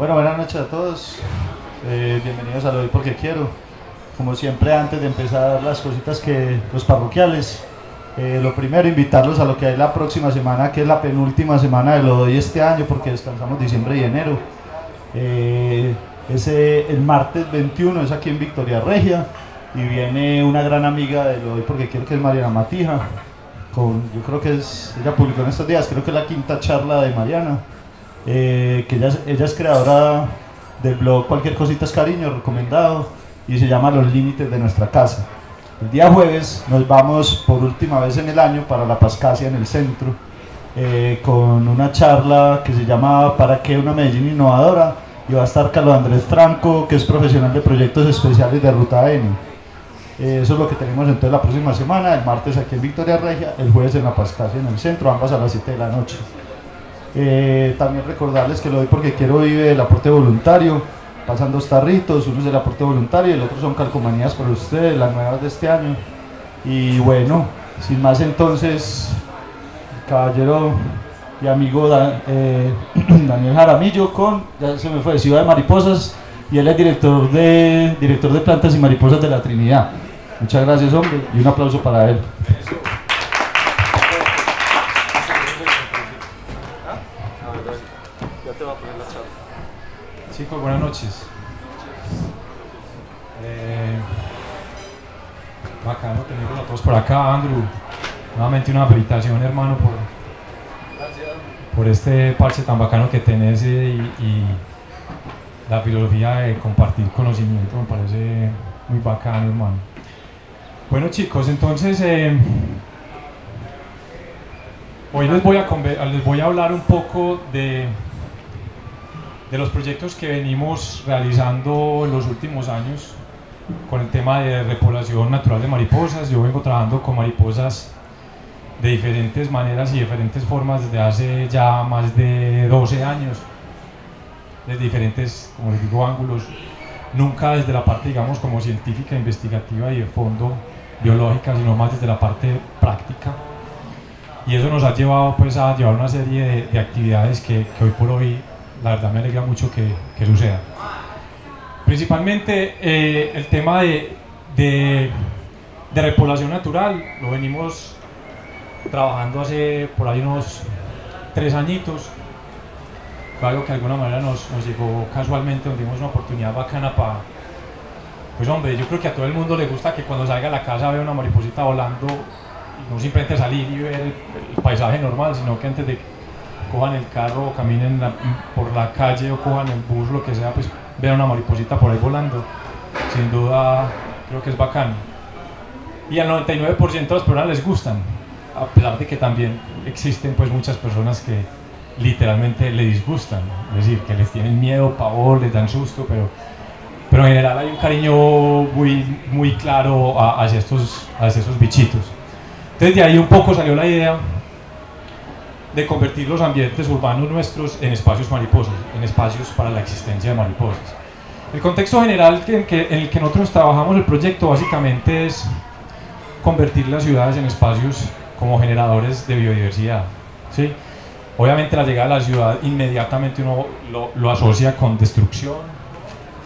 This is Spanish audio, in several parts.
Bueno, buenas noches a todos, bienvenidos a Lo doy porque quiero. Como siempre, antes de empezar las cositas que los parroquiales, lo primero, invitarlos a lo que hay la próxima semana, que es la penúltima semana de Lo doy este año, porque descansamos diciembre y enero. El martes 21 es aquí en Victoria Regia y viene una gran amiga de Lo doy porque quiero, que es Mariana Matija. Yo creo que ella publicó en estos días, creo que es la quinta charla de Mariana, que ella es creadora del blog Cualquier Cositas Cariño, recomendado, y se llama Los Límites de Nuestra Casa. El día jueves nos vamos por última vez en el año para La Pascasia en el centro, con una charla que se llama Para qué una Medellín innovadora, y va a estar Carlos Andrés Franco, que es profesional de proyectos especiales de Ruta N. Eso es lo que tenemos entonces la próxima semana, el martes aquí en Victoria Regia, el jueves en La Pascasia en el centro, ambas a las 7 de la noche. También recordarles que Lo doy porque quiero vive del aporte voluntario, pasan dos tarritos, uno es el aporte voluntario y el otro son calcomanías para ustedes, las nuevas de este año. Y bueno, sin más entonces, caballero y amigo Daniel Jaramillo, Ciudad de Mariposas, y él es director de plantas y mariposas de La Trinidad. Muchas gracias, hombre, y un aplauso para él. Chicos, buenas noches. Bacano tenerlos a todos por acá. Andrew, nuevamente una felicitación, hermano, por este parche tan bacano que tenés y la filosofía de compartir conocimiento, me parece muy bacano, hermano. Bueno, chicos, entonces hoy les voy a hablar un poco de los proyectos que venimos realizando en los últimos años con el tema de repoblación natural de mariposas. Yo vengo trabajando con mariposas de diferentes maneras y diferentes formas desde hace ya más de 12 años, desde diferentes, como les digo, ángulos, nunca desde la parte, digamos, como científica, investigativa y de fondo biológica, sino más desde la parte práctica, y eso nos ha llevado pues a llevar una serie de actividades que hoy por hoy, la verdad, me alegra mucho que sucedan. Principalmente el tema de repoblación natural lo venimos trabajando hace por ahí unos 3 añitos, algo que de alguna manera nos llegó casualmente, donde dimos una oportunidad bacana para, pues hombre, yo creo que a todo el mundo le gusta que cuando salga a la casa vea una mariposita volando, no simplemente salir y ver el paisaje normal, sino que antes de que cojan el carro o caminen por la calle o cojan el bus, lo que sea, pues vean una mariposita por ahí volando. Sin duda creo que es bacano, y al 99% de las personas les gustan, a pesar de que también existen pues muchas personas que literalmente le disgustan, ¿no? Es decir, que les tienen miedo, pavor, les dan susto, pero en general hay un cariño muy claro hacia estos bichitos. Entonces de ahí un poco salió la idea de convertir los ambientes urbanos nuestros en espacios mariposas, en espacios para la existencia de mariposas. El contexto general en el que nosotros trabajamos el proyecto básicamente es convertir las ciudades en espacios como generadores de biodiversidad, ¿sí? Obviamente la llegada a la ciudad inmediatamente uno lo asocia con destrucción,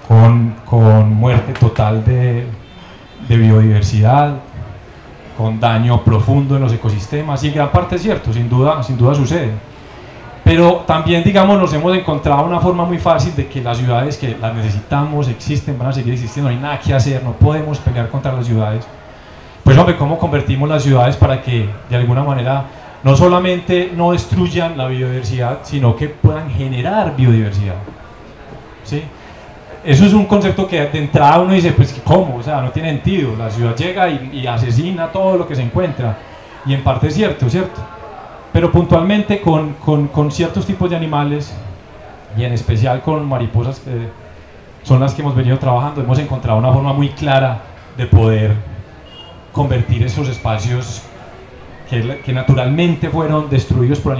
con muerte total de biodiversidad, con daño profundo en los ecosistemas, y en gran parte es cierto, sin duda sucede. Pero también, digamos, nos hemos encontrado una forma muy fácil de que las ciudades que las necesitamos existen, van a seguir existiendo, no hay nada que hacer, no podemos pelear contra las ciudades. Pues hombre, ¿cómo convertimos las ciudades para que de alguna manera no solamente no destruyan la biodiversidad, sino que puedan generar biodiversidad? ¿Sí? Eso es un concepto que de entrada uno dice, pues ¿cómo? O sea, no tiene sentido, la ciudad llega y asesina todo lo que se encuentra, y en parte es cierto, ¿cierto? Pero puntualmente con ciertos tipos de animales, y en especial con mariposas, que son las que hemos venido trabajando, hemos encontrado una forma muy clara de poder convertir esos espacios que naturalmente fueron destruidos por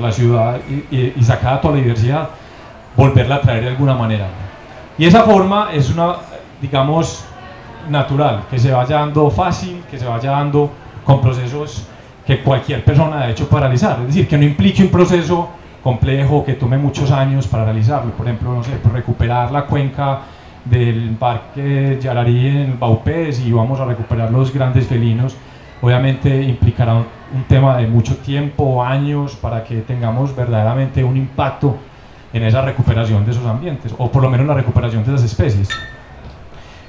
la ciudad y sacada toda la diversidad, volverla a traer de alguna manera. Y esa forma es una, digamos, natural, que se vaya dando fácil, que se vaya dando con procesos que cualquier persona de hecho paralizar, es decir, que no implique un proceso complejo que tome muchos años para realizarlo. Por ejemplo, no sé, recuperar la cuenca del parque Yararí en Baupés, y vamos a recuperar los grandes felinos, obviamente implicará un tema de mucho tiempo, años, para que tengamos verdaderamente un impacto en esa recuperación de esos ambientes, o por lo menos la recuperación de esas especies.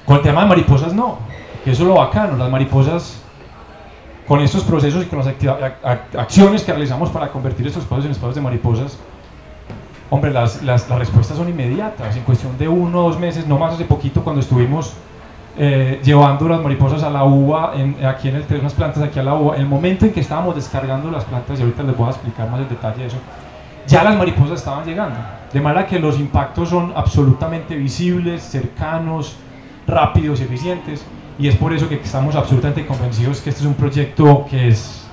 Con el tema de mariposas no, que eso es lo bacano, las mariposas con estos procesos y con las acciones que realizamos para convertir estos espacios en espacios de mariposas, hombre, las respuestas son inmediatas, en cuestión de 1 o 2 meses, no más. Hace poquito cuando estuvimos llevando las mariposas a la uva, aquí en el Tres unas plantas aquí a la uva, el momento en que estábamos descargando las plantas, y ahorita les voy a explicar más el detalle de eso, ya las mariposas estaban llegando, de manera que los impactos son absolutamente visibles, cercanos, rápidos y eficientes, y es por eso que estamos absolutamente convencidos que este es un proyecto que es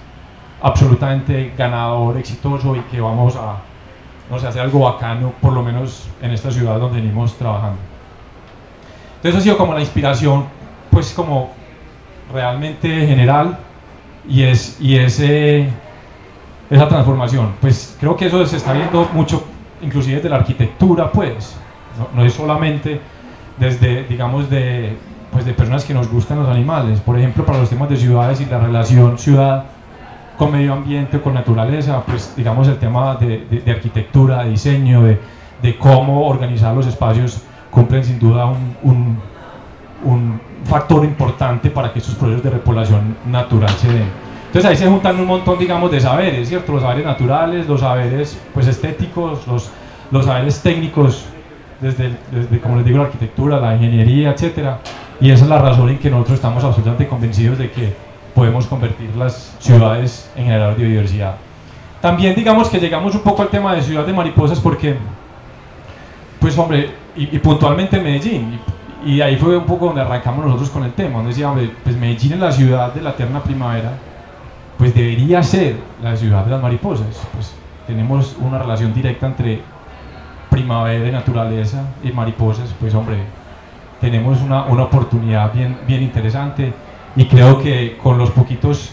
absolutamente ganador, exitoso, y que vamos a, no sé, hacer algo bacano, por lo menos en esta ciudad donde venimos trabajando. Entonces ha sido como la inspiración, pues como realmente general, esa transformación, pues creo que eso se está viendo mucho, inclusive desde la arquitectura, pues, no es solamente desde, digamos, pues de personas que nos gustan los animales. Por ejemplo, para los temas de ciudades y la relación ciudad con medio ambiente, con naturaleza, pues digamos el tema de arquitectura, de diseño, de cómo organizar los espacios, cumplen sin duda un factor importante para que estos procesos de repoblación natural se den. Entonces ahí se juntan un montón, digamos, de saberes, ¿cierto? Los saberes naturales, los saberes pues estéticos, los saberes técnicos, desde, como les digo, la arquitectura, la ingeniería, etc. Y esa es la razón en que nosotros estamos absolutamente convencidos de que podemos convertir las ciudades en generador de biodiversidad. También digamos que llegamos un poco al tema de Ciudad de Mariposas porque, pues hombre, y puntualmente en Medellín, y ahí fue un poco donde arrancamos nosotros con el tema, donde decía, hombre, pues Medellín es la ciudad de la eterna primavera, pues debería ser la ciudad de las mariposas. Pues tenemos una relación directa entre primavera y naturaleza y mariposas, pues hombre, tenemos una oportunidad bien interesante, y creo que con los poquitos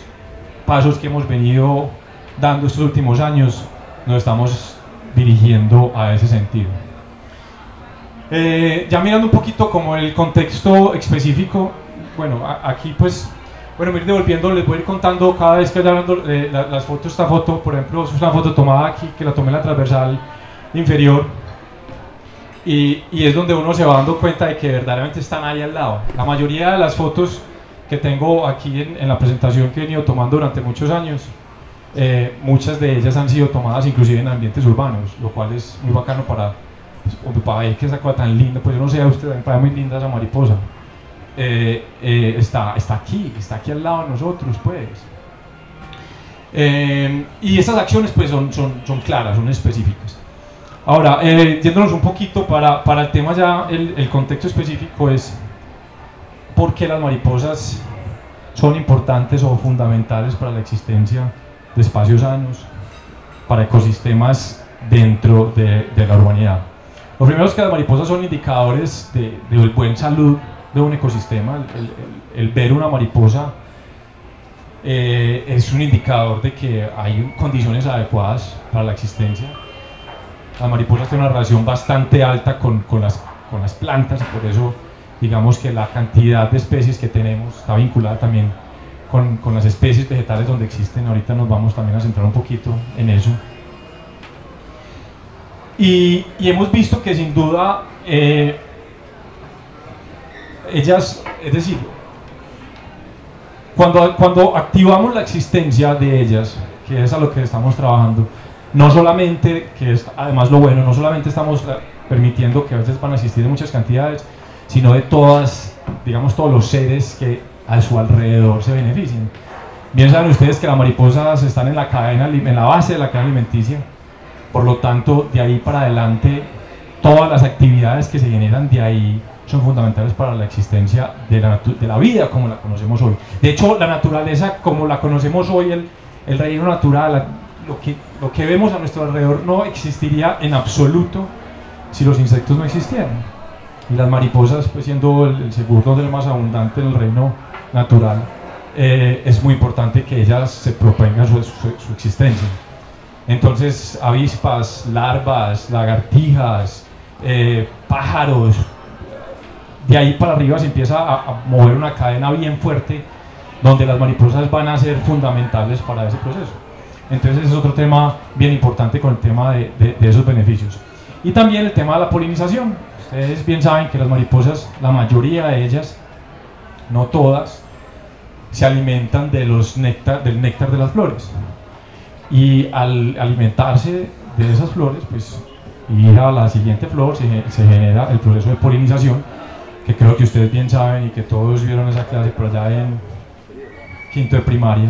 pasos que hemos venido dando estos últimos años, nos estamos dirigiendo a ese sentido. Ya mirando un poquito como el contexto específico, bueno, aquí pues, bueno, me ir devolviendo, les voy a ir contando cada vez que vaya hablando de las fotos. Esta foto, por ejemplo, es una foto tomada aquí, que la tomé en la transversal inferior, y es donde uno se va dando cuenta de que verdaderamente están ahí al lado. La mayoría de las fotos que tengo aquí en la presentación que he venido tomando durante muchos años, muchas de ellas han sido tomadas inclusive en ambientes urbanos, lo cual es muy bacano para ver que esa cosa tan linda, pues yo no sé a usted, para mí muy linda esa mariposa. Está aquí al lado de nosotros, pues. Y estas acciones pues son claras, son específicas. Ahora, yéndonos un poquito para el tema ya, el contexto específico es por qué las mariposas son importantes o fundamentales para la existencia de espacios sanos, para ecosistemas dentro de la urbanidad. Lo primero es que las mariposas son indicadores de buen salud de un ecosistema. El ver una mariposa es un indicador de que hay condiciones adecuadas para la existencia. Las mariposas tienen una relación bastante alta con las plantas, y por eso digamos que la cantidad de especies que tenemos está vinculada también con las especies vegetales donde existen. Ahorita nos vamos también a centrar un poquito en eso. Y hemos visto que sin duda ellas, es decir, cuando activamos la existencia de ellas, que es a lo que estamos trabajando, no solamente, que es además lo bueno, no solamente estamos permitiendo que a veces van a existir de muchas cantidades, sino de todas, digamos, todos los seres que a su alrededor se beneficien. Bien saben ustedes que las mariposas están en la cadena, en la base de la cadena alimenticia, por lo tanto, de ahí para adelante, todas las actividades que se generan de ahí son fundamentales para la existencia de la vida como la conocemos hoy. De hecho, la naturaleza como la conocemos hoy, el reino natural, lo que vemos a nuestro alrededor no existiría en absoluto si los insectos no existieran. Y las mariposas, pues siendo el segundo del más abundante en el reino natural, es muy importante que ellas se propongan su existencia. Entonces, avispas, larvas, lagartijas, pájaros, de ahí para arriba se empieza a mover una cadena bien fuerte donde las mariposas van a ser fundamentales para ese proceso. Entonces ese es otro tema bien importante con el tema de esos beneficios. Y también el tema de la polinización. Ustedes bien saben que las mariposas, la mayoría de ellas, no todas, se alimentan de del néctar de las flores. Y al alimentarse de esas flores, pues ir a la siguiente flor, se genera el proceso de polinización, que creo que ustedes bien saben y que todos vieron esa clase por allá en quinto de primaria,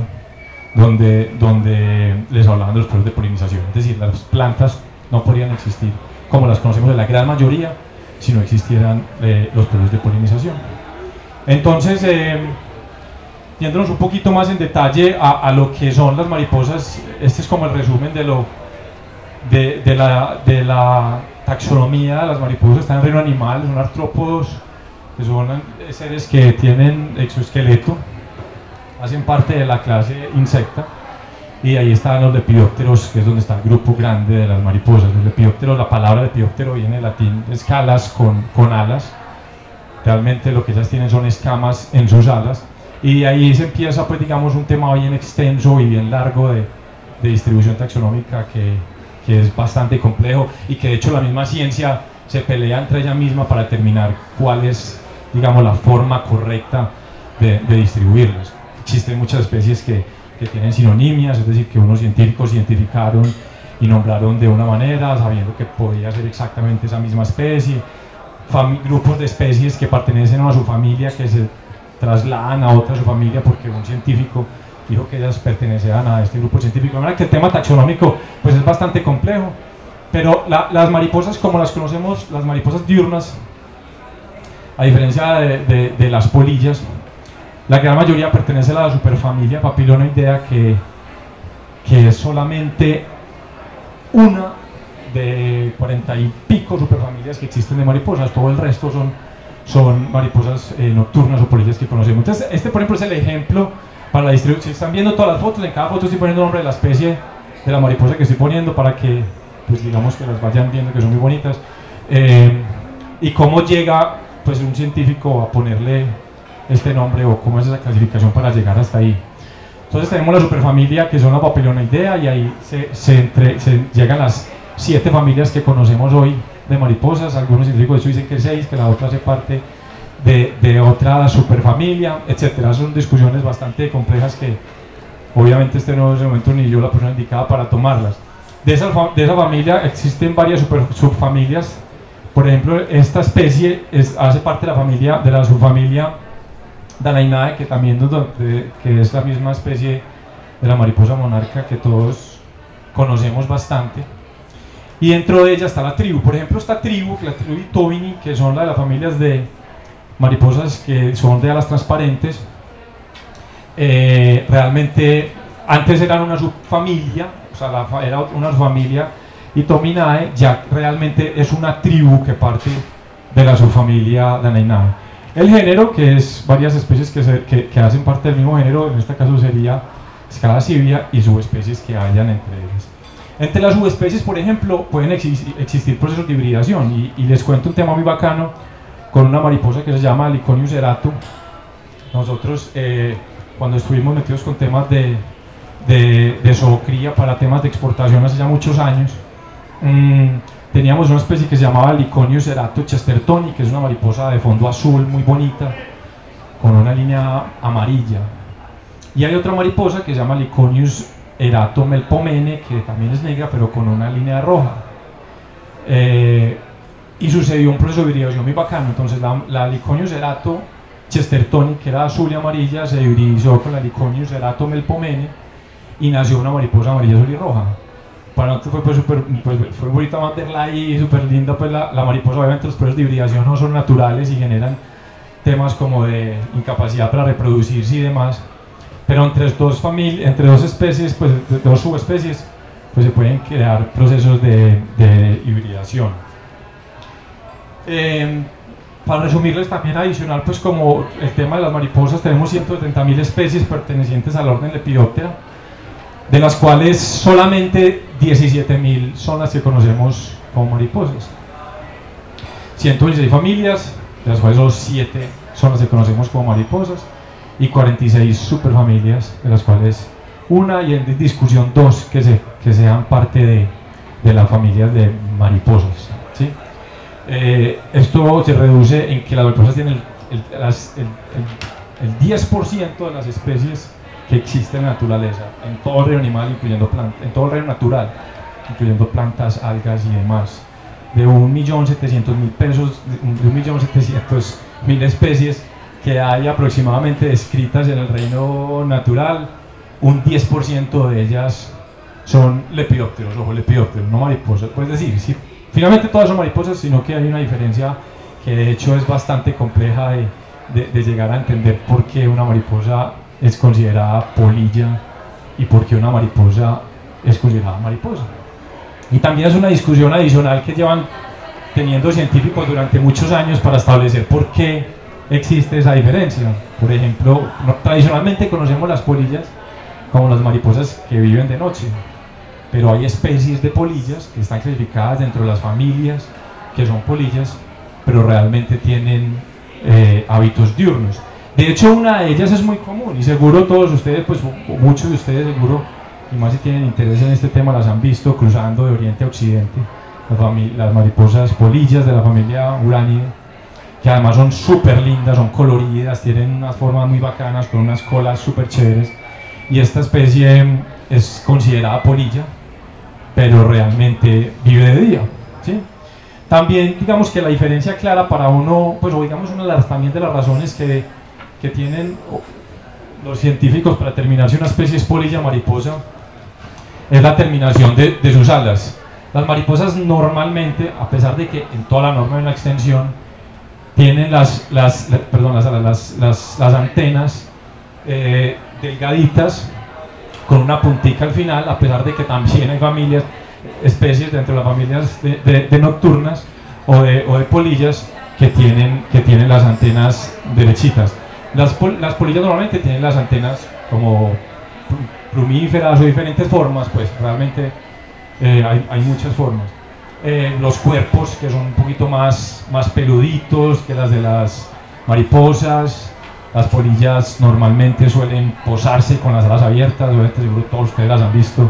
donde les hablaban de los procesos de polinización. Es decir, las plantas no podrían existir como las conocemos en la gran mayoría si no existieran los procesos de polinización. Entonces, yéndonos un poquito más en detalle a lo que son las mariposas, este es como el resumen de la taxonomía de las mariposas. Están en reino animal, son artrópodos, que son seres que tienen exoesqueleto, hacen parte de la clase insecta, y ahí están los lepidópteros, que es donde está el grupo grande de las mariposas. Los lepidópteros, la palabra lepidóptero viene del latín escalas, con alas. Realmente lo que ellas tienen son escamas en sus alas, y de ahí se empieza, pues digamos, un tema bien extenso y bien largo de distribución taxonómica que es bastante complejo, y que de hecho la misma ciencia se pelea entre ella misma para determinar cuál es, digamos, la forma correcta de distribuirlas. Existen muchas especies que tienen sinonimias, es decir, que unos científicos identificaron y nombraron de una manera, sabiendo que podía ser exactamente esa misma especie, grupos de especies que pertenecen a una subfamilia que se trasladan a otra subfamilia porque un científico dijo que ellas pertenecían a este grupo científico. De manera que el tema taxonómico pues es bastante complejo, pero las mariposas como las conocemos, las mariposas diurnas, a diferencia de las polillas, la gran mayoría pertenece a la superfamilia Papilionoidea, que es solamente una de 40 y pico superfamilias que existen de mariposas. Todo el resto son mariposas nocturnas o polillas que conocemos. Entonces, este por ejemplo es el ejemplo para la distribución. Si están viendo todas las fotos, en cada foto estoy poniendo el nombre de la especie de la mariposa que estoy poniendo para que, pues digamos, que las vayan viendo, que son muy bonitas. Y cómo llega, pues, un científico a ponerle este nombre, o cómo es esa clasificación para llegar hasta ahí. Entonces tenemos la superfamilia, que son la Papilionoidea, y ahí se llegan las 7 familias que conocemos hoy de mariposas. Algunos científicos de hecho dicen que 6, que la otra hace parte de otra superfamilia, etcétera. Son discusiones bastante complejas que obviamente este no es el momento ni yo la persona indicada para tomarlas. De esa familia existen varias subfamilias. Por ejemplo, esta especie hace parte de la familia, de la subfamilia Danainae, que también que es la misma especie de la mariposa monarca que todos conocemos bastante, y dentro de ella está la tribu. Por ejemplo, esta tribu, la tribu Itomiini, que son las familias de mariposas que son de alas transparentes. Realmente antes eran una subfamilia, o sea, era una subfamilia Itomiinae, ya realmente es una tribu que parte de la subfamilia Danainae. El género, que es varias especies que hacen parte del mismo género, en este caso sería Scalacibia, y subespecies que hayan entre ellas. Entre las subespecies, por ejemplo, pueden existir procesos de hibridación, y les cuento un tema muy bacano con una mariposa que se llama Heliconius erato. Nosotros, cuando estuvimos metidos con temas de zoocría para temas de exportación hace ya muchos años, teníamos una especie que se llamaba Heliconius erato chestertoni, que es una mariposa de fondo azul muy bonita con una línea amarilla, y hay otra mariposa que se llama Heliconius erato melpomene, que también es negra pero con una línea roja, y sucedió un proceso de hibridación muy bacano. Entonces la Heliconius erato chestertoni, que era azul y amarilla, se hibridizó con la Heliconius erato melpomene y nació una mariposa amarilla, azul y roja. Para nosotros fue, pues, fue bonito mantenerla ahí, súper linda, pues la mariposa. Obviamente los procesos de hibridación no son naturales y generan temas como de incapacidad para reproducirse y demás, pero entre dos especies, pues dos subespecies, pues se pueden crear procesos de hibridación. Para resumirles también, adicional, pues como el tema de las mariposas, tenemos 170.000 especies pertenecientes al orden Lepidóptera. de las cuales solamente 17.000 son las que conocemos como mariposas. 126 familias, de las cuales solo 7 son las que conocemos como mariposas, y 46 superfamilias, de las cuales una y en discusión dos que sean parte de las familias de mariposas, ¿sí? Esto se reduce en que las mariposas tienen el 10% de las especies que existen en la naturaleza, en todo el reino animal, incluyendo plantas, en todo el reino natural, incluyendo plantas, algas y demás. De 1.700.000 especies que hay aproximadamente descritas en el reino natural, un 10% de ellas son lepidópteros, ojo, lepidópteros, no mariposas. Puedes decir, sí, finalmente todas son mariposas, sino que hay una diferencia que de hecho es bastante compleja de llegar a entender por qué una mariposa es considerada polilla y por qué una mariposa es considerada mariposa. Y también es una discusión adicional que llevan teniendo científicos durante muchos años para establecer por qué existe esa diferencia. Por ejemplo, tradicionalmente conocemos las polillas como las mariposas que viven de noche, pero hay especies de polillas que están clasificadas dentro de las familias que son polillas, pero realmente tienen hábitos diurnos. De hecho, una de ellas es muy común y seguro todos ustedes, pues muchos de ustedes seguro, y más si tienen interés en este tema, las han visto cruzando de oriente a occidente, las mariposas polillas de la familia Uranide, que además son súper lindas, son coloridas, tienen unas formas muy bacanas, con unas colas súper chéveres, y esta especie es considerada polilla, pero realmente vive de día, ¿sí? También digamos que la diferencia clara para uno, pues o digamos una de las, también de las razones que tienen los científicos para determinar si una especie es polilla o mariposa, es la terminación de sus alas. Las mariposas normalmente, a pesar de que en toda la norma hay una extensión, tienen las antenas delgaditas con una puntica al final, a pesar de que también hay familias, especies dentro de las familias de nocturnas o de polillas que tienen las antenas derechitas. Las polillas normalmente tienen las antenas como plumíferas o diferentes formas, pues realmente hay muchas formas. Los cuerpos que son un poquito más peluditos que las de las mariposas. Las polillas normalmente suelen posarse con las alas abiertas, seguro todos ustedes las han visto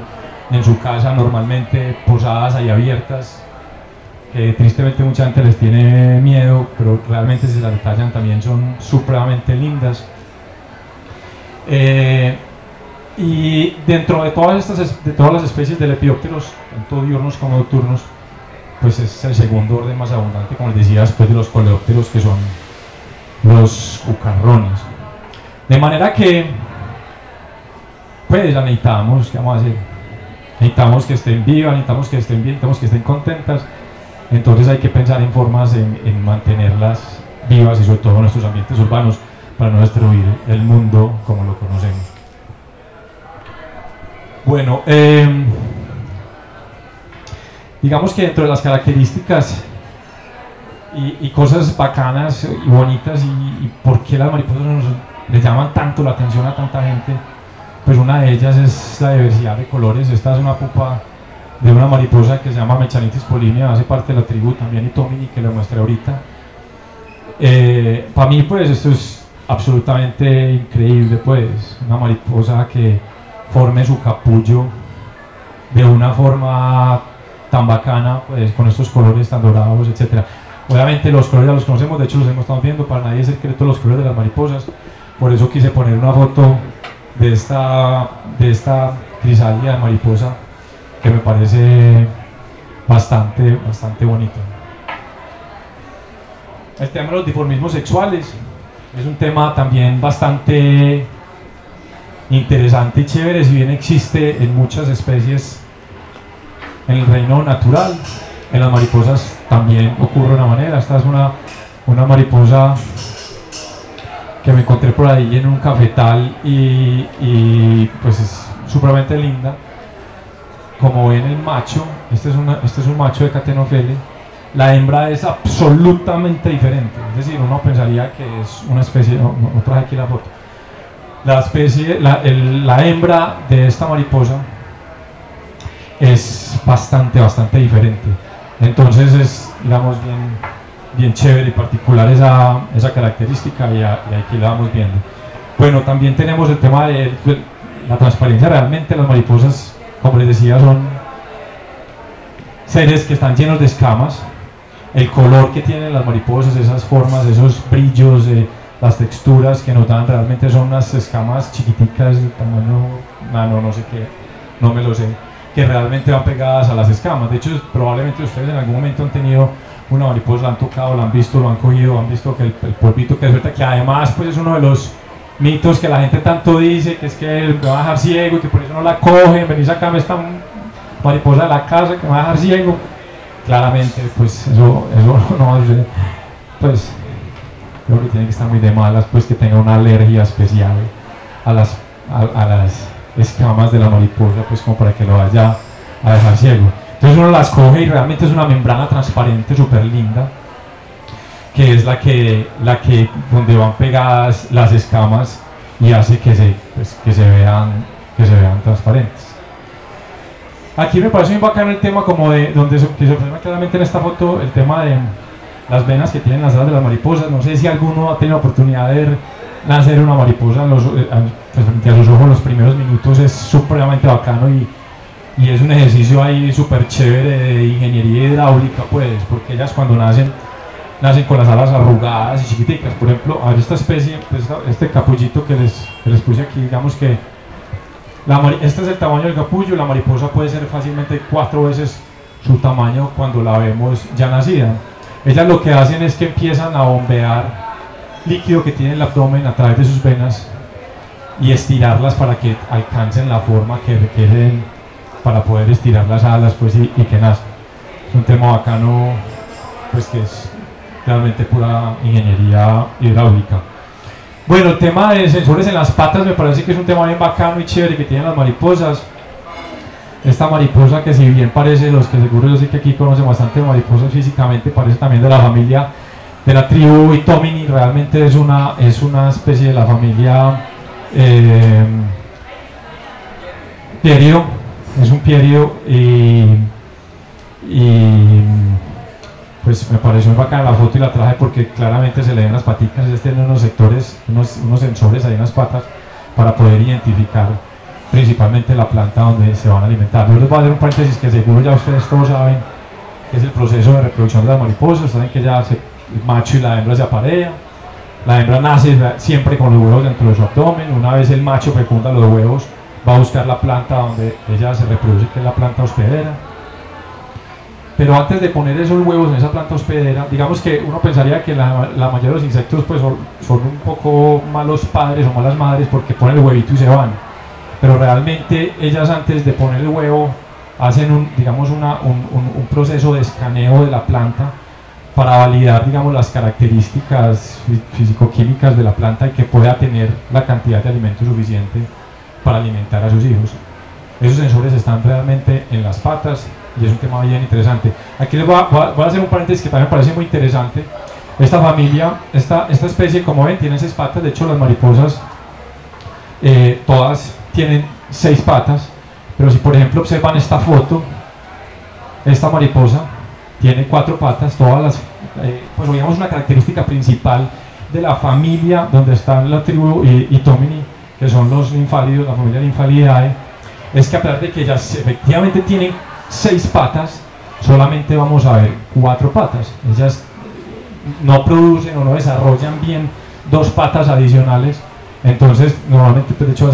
en su casa normalmente posadas ahí abiertas, que tristemente mucha gente les tiene miedo, pero realmente si las detallan también son supremamente lindas. Y dentro de todas las especies de lepidópteros, tanto diurnos como nocturnos, pues es el segundo orden más abundante, como les decía, después de los coleópteros, que son los cucarrones. De manera que pues la necesitamos, ¿qué vamos a hacer? Necesitamos que estén vivas, necesitamos que estén bien, necesitamos que estén contentas. Entonces hay que pensar en formas en mantenerlas vivas, y sobre todo en nuestros ambientes urbanos, para no destruir el mundo como lo conocemos. Bueno, digamos que dentro de las características y cosas bacanas y bonitas y por qué las mariposas les llaman tanto la atención a tanta gente, pues una de ellas es la diversidad de colores. Esta es una pupa de una mariposa que se llama Mechanitis Polinia, hace parte de la tribu también Itomiini, que la muestra ahorita. Para mí pues esto es absolutamente increíble, pues una mariposa que forme su capullo de una forma tan bacana, pues con estos colores tan dorados, etcétera. Obviamente los colores ya los conocemos, de hecho los hemos estado viendo, para nadie es secreto los colores de las mariposas, por eso quise poner una foto de esta crisálida de mariposa, que me parece bastante bonito. El tema de los dimorfismos sexuales es un tema también bastante interesante y chévere, si bien existe en muchas especies en el reino natural, en las mariposas también ocurre de una manera. Esta es una mariposa que me encontré por ahí en un cafetal y pues es supremamente linda. Como ven, el macho, este es un macho de Catenofeles. La hembra es absolutamente diferente, es decir, uno pensaría que es una especie, no traje aquí la foto, La especie, la hembra de esta mariposa es bastante diferente. Entonces es, digamos, bien chévere y particular esa característica, y aquí la vamos viendo. Bueno, también tenemos el tema de la transparencia. Realmente las mariposas, como les decía, son seres que están llenos de escamas. El color que tienen las mariposas, esas formas, esos brillos, las texturas que nos dan, realmente son unas escamas chiquiticas de tamaño nano, no sé qué, no me lo sé, que realmente van pegadas a las escamas. De hecho, probablemente ustedes en algún momento han tenido una mariposa, la han tocado, la han visto, lo han cogido, han visto que el polvito que suelta, que además pues es uno de los mitos que la gente tanto dice, que es que me va a dejar ciego, que por eso no la cogen, venís acá, me está mariposa de la casa que me va a dejar ciego. Claramente pues eso no sé, pues creo que tiene que estar muy de malas, pues que tenga una alergia especial a las escamas de la mariposa, pues como para que lo vaya a dejar ciego. Entonces uno las coge y realmente es una membrana transparente súper linda, que es la que donde van pegadas las escamas y hace que se vean transparentes. Aquí me parece muy bacano el tema como de donde que se observa claramente en esta foto el tema de las venas que tienen las alas de las mariposas. No sé si alguno ha tenido la oportunidad de ver nacer una mariposa frente a sus ojos. Los primeros minutos es supremamente bacano y es un ejercicio ahí súper chévere de ingeniería hidráulica, pues, porque ellas cuando nacen con las alas arrugadas y chiquiticas. Por ejemplo, a ver esta especie, pues, este capullito que les puse aquí, digamos que este es el tamaño del capullo. La mariposa puede ser fácilmente 4 veces su tamaño cuando la vemos ya nacida. Ellas lo que hacen es que empiezan a bombear líquido que tiene el abdomen a través de sus venas y estirarlas para que alcancen la forma que requieren para poder estirar las alas, pues, y que nazcan. Es un tema bacano, pues, que es realmente pura ingeniería hidráulica. Bueno, el tema de sensores en las patas me parece que es un tema bien bacano y chévere que tienen las mariposas. Esta mariposa, que si bien parece, los que seguro yo sé que aquí conocen bastante mariposas físicamente, parece también de la familia de la tribu Itomiini. Realmente es una especie de la familia Pierido, es un Pierido, y pues me pareció muy bacana la foto y la traje porque claramente se le ven las patitas. Ellos tienen unos sectores, unos sensores ahí en las patas para poder identificar principalmente la planta donde se van a alimentar. Yo les voy a hacer un paréntesis que seguro ya ustedes todos saben, que es el proceso de reproducción de las mariposas. Saben que ya el macho y la hembra se aparean, la hembra nace siempre con los huevos dentro de su abdomen. Una vez el macho fecunda los huevos, va a buscar la planta donde ella se reproduce, que es la planta hospedera. Pero antes de poner esos huevos en esa planta hospedera, digamos que uno pensaría que la mayoría de los insectos pues son un poco malos padres o malas madres porque ponen el huevito y se van. Pero realmente ellas, antes de poner el huevo, hacen un proceso de escaneo de la planta para validar, digamos, las características físico-químicas de la planta y que pueda tener la cantidad de alimento suficiente para alimentar a sus hijos. Esos sensores están realmente en las patas y es un tema bien interesante. Aquí les voy a hacer un paréntesis que también me parece muy interesante. Esta familia, esta especie, como ven, tiene 6 patas. De hecho, las mariposas todas tienen 6 patas, pero si por ejemplo observan esta foto, esta mariposa tiene 4 patas, todas las, pues digamos, una característica principal de la familia donde están la tribu Itomiini, que son los Nymphalidae, la familia Nymphalidae, es que a pesar de que ellas efectivamente tienen 6 patas, solamente vamos a ver 4 patas. Ellas no producen o no desarrollan bien 2 patas adicionales. Entonces, normalmente, de hecho,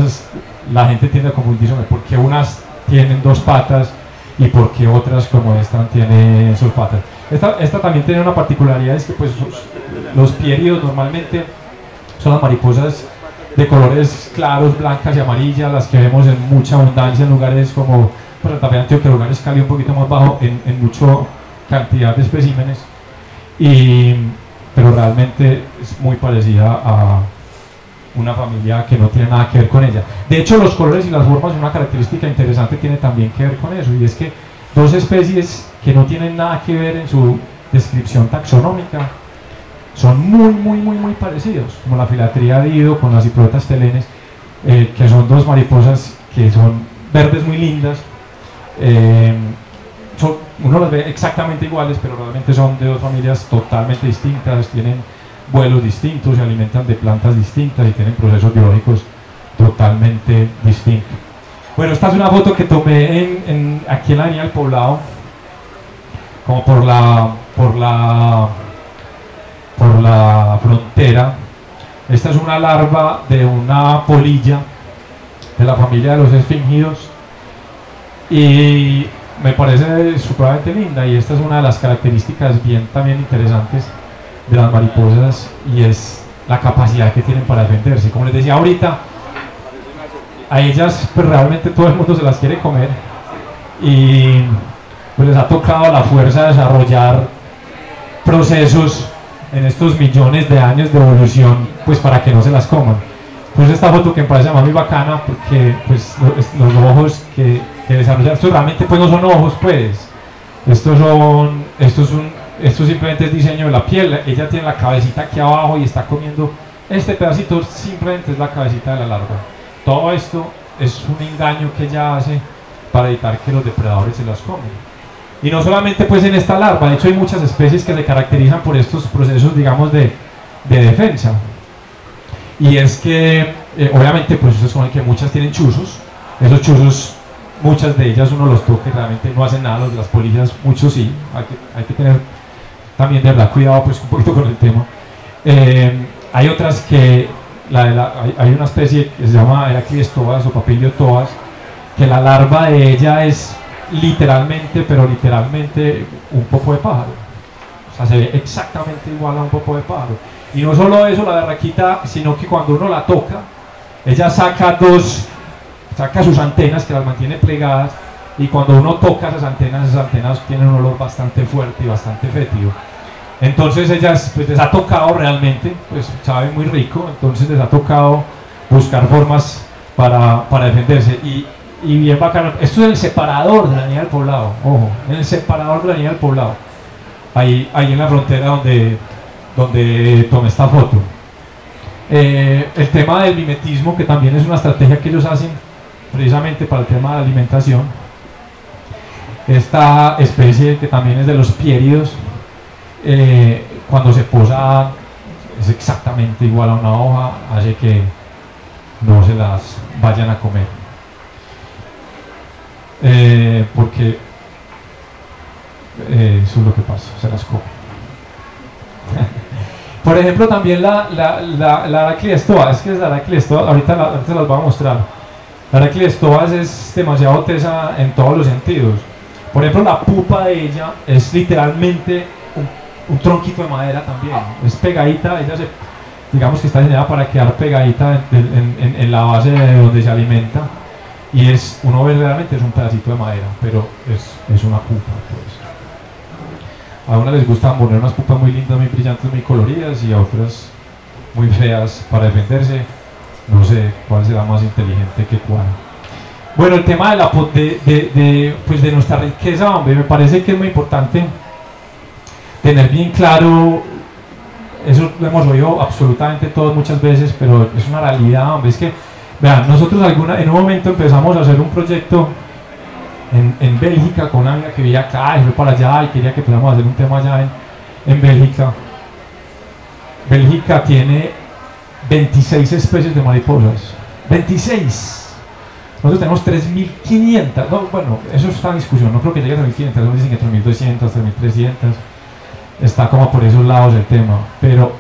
la gente tiende a confundirse por qué unas tienen 2 patas y por qué otras, como esta, tienen sus patas. Esta también tiene una particularidad, es que pues los pieridos normalmente son las mariposas de colores claros, blancas y amarillas, las que vemos en mucha abundancia en lugares como, pues, también Antioquia, lugares Cali un poquito más bajo, en mucha cantidad de especímenes, pero realmente es muy parecida a una familia que no tiene nada que ver con ella. De hecho, los colores y las formas, una característica interesante tiene también que ver con eso, y es que 2 especies que no tienen nada que ver en su descripción taxonómica son muy parecidos, como la filatría de Ido con las ciplotas telenes, que son dos mariposas que son verdes muy lindas. Uno las ve exactamente iguales, pero realmente son de dos familias totalmente distintas, tienen vuelos distintos, se alimentan de plantas distintas y tienen procesos biológicos totalmente distintos. Bueno, esta es una foto que tomé aquí en la avenida del Poblado, como por la frontera. Esta es una larva de una polilla de la familia de los esfingidos y me parece supremamente linda, y esta es una de las características bien también interesantes de las mariposas, y es la capacidad que tienen para defenderse. Como les decía ahorita, a ellas pues, realmente todo el mundo se las quiere comer, y pues, les ha tocado la fuerza desarrollar procesos en estos millones de años de evolución pues para que no se las coman. Pues esta foto que me parece más muy bacana porque pues, los ojos que desarrollan, estos realmente pues no son ojos, pues esto simplemente es diseño de la piel. Ella tiene la cabecita aquí abajo y está comiendo este pedacito, simplemente es la cabecita de la larva. Todo esto es un engaño que ella hace para evitar que los depredadores se las comen. Y no solamente pues en esta larva, de hecho hay muchas especies que se caracterizan por estos procesos, digamos, de defensa. Y es que, obviamente, pues ustedes saben que muchas tienen chuzos. Esos chuzos, muchas de ellas uno los toca y realmente no hacen nada. Los de las polillas, muchos sí. Hay que tener también de verdad cuidado pues un poquito con el tema. Hay otras que, hay una especie que se llama Heraclistoas o Papilionoidea, que la larva de ella es literalmente, pero literalmente, un popo de pájaro. O sea, se ve exactamente igual a un popo de pájaro. Y no solo eso, la berraquita, sino que cuando uno la toca, ella saca sus antenas, que las mantiene plegadas, y cuando uno toca esas antenas tienen un olor bastante fuerte y bastante fétido. Entonces ellas, pues les ha tocado realmente, pues sabe muy rico, entonces les ha tocado buscar formas para defenderse. Y bien bacano, esto es el separador de la niña del Poblado, ojo, el separador de la niña del Poblado, ahí en la frontera donde tomé esta foto. El tema del mimetismo, que también es una estrategia que ellos hacen precisamente para el tema de la alimentación. Esta especie que también es de los pieridos, cuando se posa es exactamente igual a una hoja, hace que no se las vayan a comer. Porque eso es lo que pasa, se las come. Por ejemplo, también la Araclistoa, es que es la Araclistoa, ahorita se las voy a mostrar. La Araclistoa es demasiado tesa en todos los sentidos. Por ejemplo, la pupa de ella es literalmente un tronquito de madera también, es pegadita, ella digamos que está diseñada para quedar pegadita en la base de donde se alimenta. Y uno ve realmente es un pedacito de madera, pero es una pupa. Pues. A unas les gusta poner unas pupas muy lindas, muy brillantes, muy coloridas, y a otras muy feas para defenderse. No sé cuál será más inteligente que cuál. Bueno, el tema de nuestra riqueza, hombre, me parece que es muy importante tener bien claro. Eso lo hemos oído absolutamente todos muchas veces, pero es una realidad, hombre, es que vean, nosotros en un momento empezamos a hacer un proyecto en Bélgica con una amiga que vivía acá y fue para allá y quería que empezáramos a hacer un tema allá en Bélgica. Bélgica tiene 26 especies de mariposas. ¡26! Nosotros tenemos 3.500. No, bueno, eso está en discusión. No creo que llegue a 3.500. Algunos dicen que 3.200, 3.300. Está como por esos lados el tema. Pero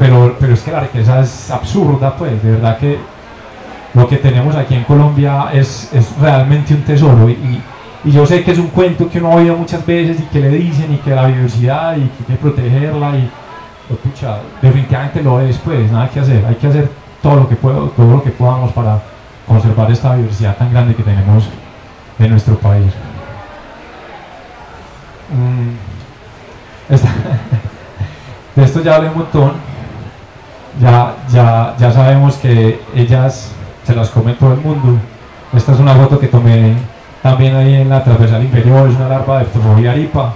es que la riqueza es absurda, pues. De verdad que lo que tenemos aquí en Colombia es realmente un tesoro, y yo sé que es un cuento que uno ha oído muchas veces y que le dicen y que la biodiversidad y que hay que protegerla y oh, pucha, definitivamente lo es, pues nada que hacer, hay que hacer todo lo que podamos para conservar esta biodiversidad tan grande que tenemos en nuestro país. De esto ya hablé un montón, ya sabemos que ellas se las come todo el mundo. Esta es una foto que tomé también ahí en la transversal inferior, es una larva de Leptofobia Aripa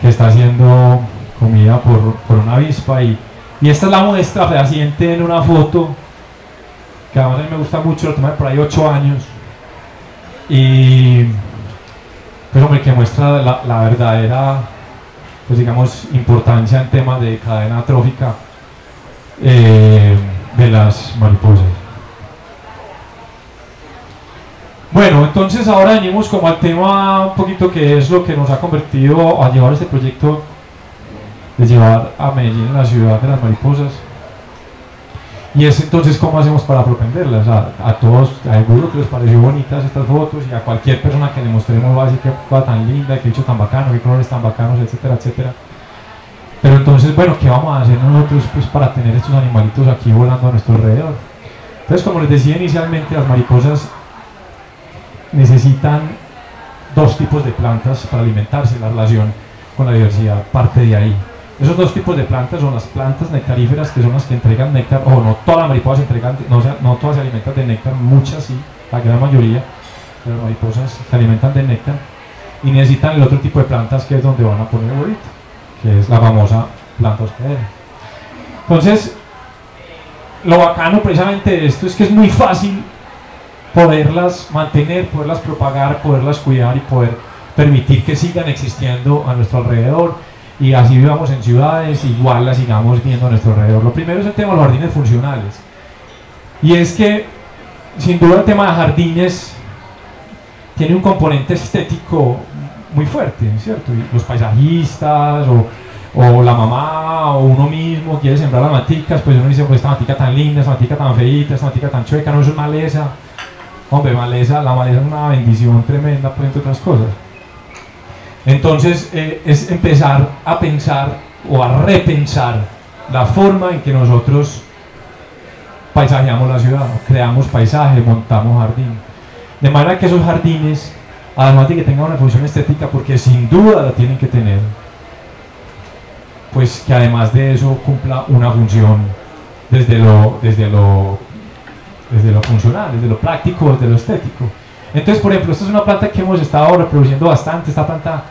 que está siendo comida por una avispa, y esta es la muestra fehaciente en una foto que además a mí me gusta mucho, lo tomé por ahí 8 años, y pero que muestra la verdadera, pues digamos, importancia en temas de cadena trófica de las mariposas. Bueno, entonces ahora venimos como al tema un poquito que es lo que nos ha convertido a llevar este proyecto de llevar a Medellín la ciudad de las mariposas. Y es entonces cómo hacemos para propenderlas. A todos, a algunos que les pareció bonitas estas fotos, y a cualquier persona que le mostremos va a decir que cosa tan linda, que bicho tan bacano, que colores tan bacanos, etcétera, etcétera. Pero entonces, bueno, ¿qué vamos a hacer nosotros pues, para tener estos animalitos aquí volando a nuestro alrededor? Entonces, como les decía inicialmente, las mariposas necesitan 2 tipos de plantas para alimentarse, la relación con la diversidad parte de ahí. Esos 2 tipos de plantas son las plantas nectaríferas, que son las que entregan néctar, o no todas las mariposas entregan, no todas se alimentan de néctar, muchas sí, la gran mayoría de las mariposas se alimentan de néctar, y necesitan el otro tipo de plantas que es donde van a poner el huevito, que es la famosa planta hospedera. Entonces, lo bacano precisamente de esto es que es muy fácil poderlas mantener, poderlas propagar, poderlas cuidar y poder permitir que sigan existiendo a nuestro alrededor. Y así vivamos en ciudades, igual las sigamos viendo a nuestro alrededor. Lo primero es el tema de los jardines funcionales. Y es que, sin duda, el tema de jardines tiene un componente estético muy fuerte, ¿cierto? Y los paisajistas, o la mamá, o uno mismo quiere sembrar las maticas, pues uno dice, pues esta matica tan linda, esta matica tan feita, esta matica tan chueca, no, eso es maleza. Hombre, maleza, la maleza es una bendición tremenda, pues, entre otras cosas. Entonces es empezar a pensar o a repensar la forma en que nosotros paisajeamos la ciudad, creamos paisaje, montamos jardín. De manera que esos jardines, además de que tengan una función estética, porque sin duda la tienen que tener, pues que además de eso cumpla una función desde lo funcional, desde lo práctico, desde lo estético. Entonces, por ejemplo, esta es una planta que hemos estado reproduciendo bastante. Esta planta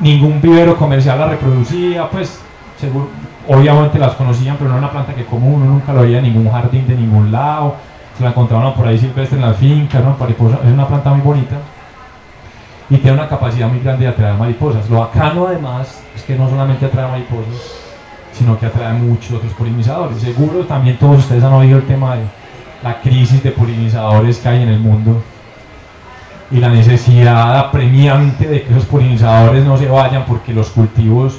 ningún vivero comercial la reproducía, pues seguro, obviamente las conocían, pero no era una planta que común, uno nunca lo veía en ningún jardín de ningún lado, se la encontraban por ahí silvestre en las fincas, ¿no? Es una planta muy bonita y tiene una capacidad muy grande de atraer mariposas. Lo bacano además es que no solamente atrae mariposas, sino que atrae muchos otros polinizadores. Seguro también todos ustedes han oído el tema de la crisis de polinizadores que hay en el mundo y la necesidad apremiante de que esos polinizadores no se vayan porque los cultivos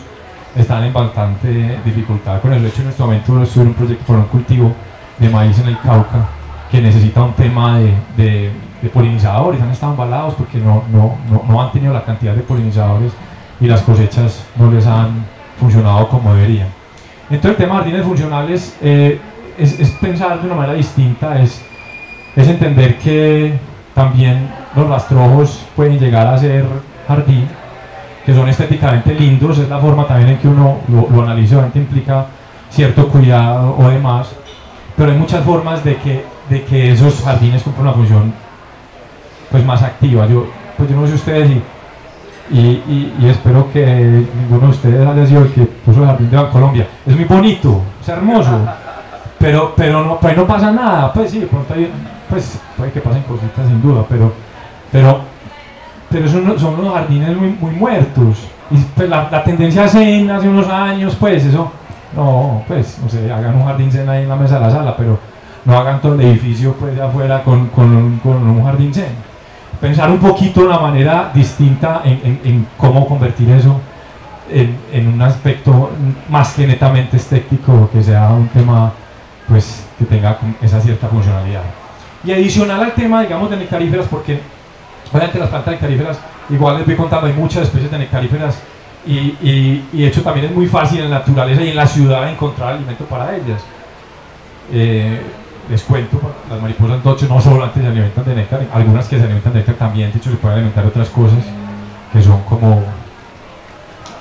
están en bastante dificultad con eso. De hecho, en nuestro momento estuve en un proyecto para un cultivo de maíz en el Cauca que necesita un tema de polinizadores. Han estado embalados porque no han tenido la cantidad de polinizadores y las cosechas no les han funcionado como deberían. Entonces, el tema de jardines funcionales es pensar de una manera distinta, es entender que también los rastrojos pueden llegar a ser jardín, que son estéticamente lindos, es la forma también en que uno lo analiza, obviamente implica cierto cuidado o demás, pero hay muchas formas de que esos jardines cumplan una función pues más activa. Yo no sé ustedes, y espero que ninguno de ustedes haya sido el que puso el jardín de Bancolombia. Es muy bonito, es hermoso, pero no pasa nada, pues sí, de pronto hay, pues puede que pasen cositas sin duda, pero son unos jardines muy, muy muertos. Y pues la tendencia zen hace unos años, pues eso, no, pues no sé, hagan un jardín zen ahí en la mesa de la sala, pero no hagan todo el edificio pues de afuera con un jardín zen. Pensar un poquito de una manera distinta en cómo convertir eso en un aspecto más que netamente estético, que sea un tema pues que tenga esa cierta funcionalidad. Y adicional al tema, digamos, de nectaríferas, porque obviamente las plantas nectaríferas, igual les voy contando, hay muchas especies de nectaríferas y de hecho también es muy fácil en la naturaleza y en la ciudad encontrar alimento para ellas. Les cuento, las mariposas de hecho no solo antes se alimentan de néctar, algunas que se alimentan de néctar también, de hecho se pueden alimentar de otras cosas que son como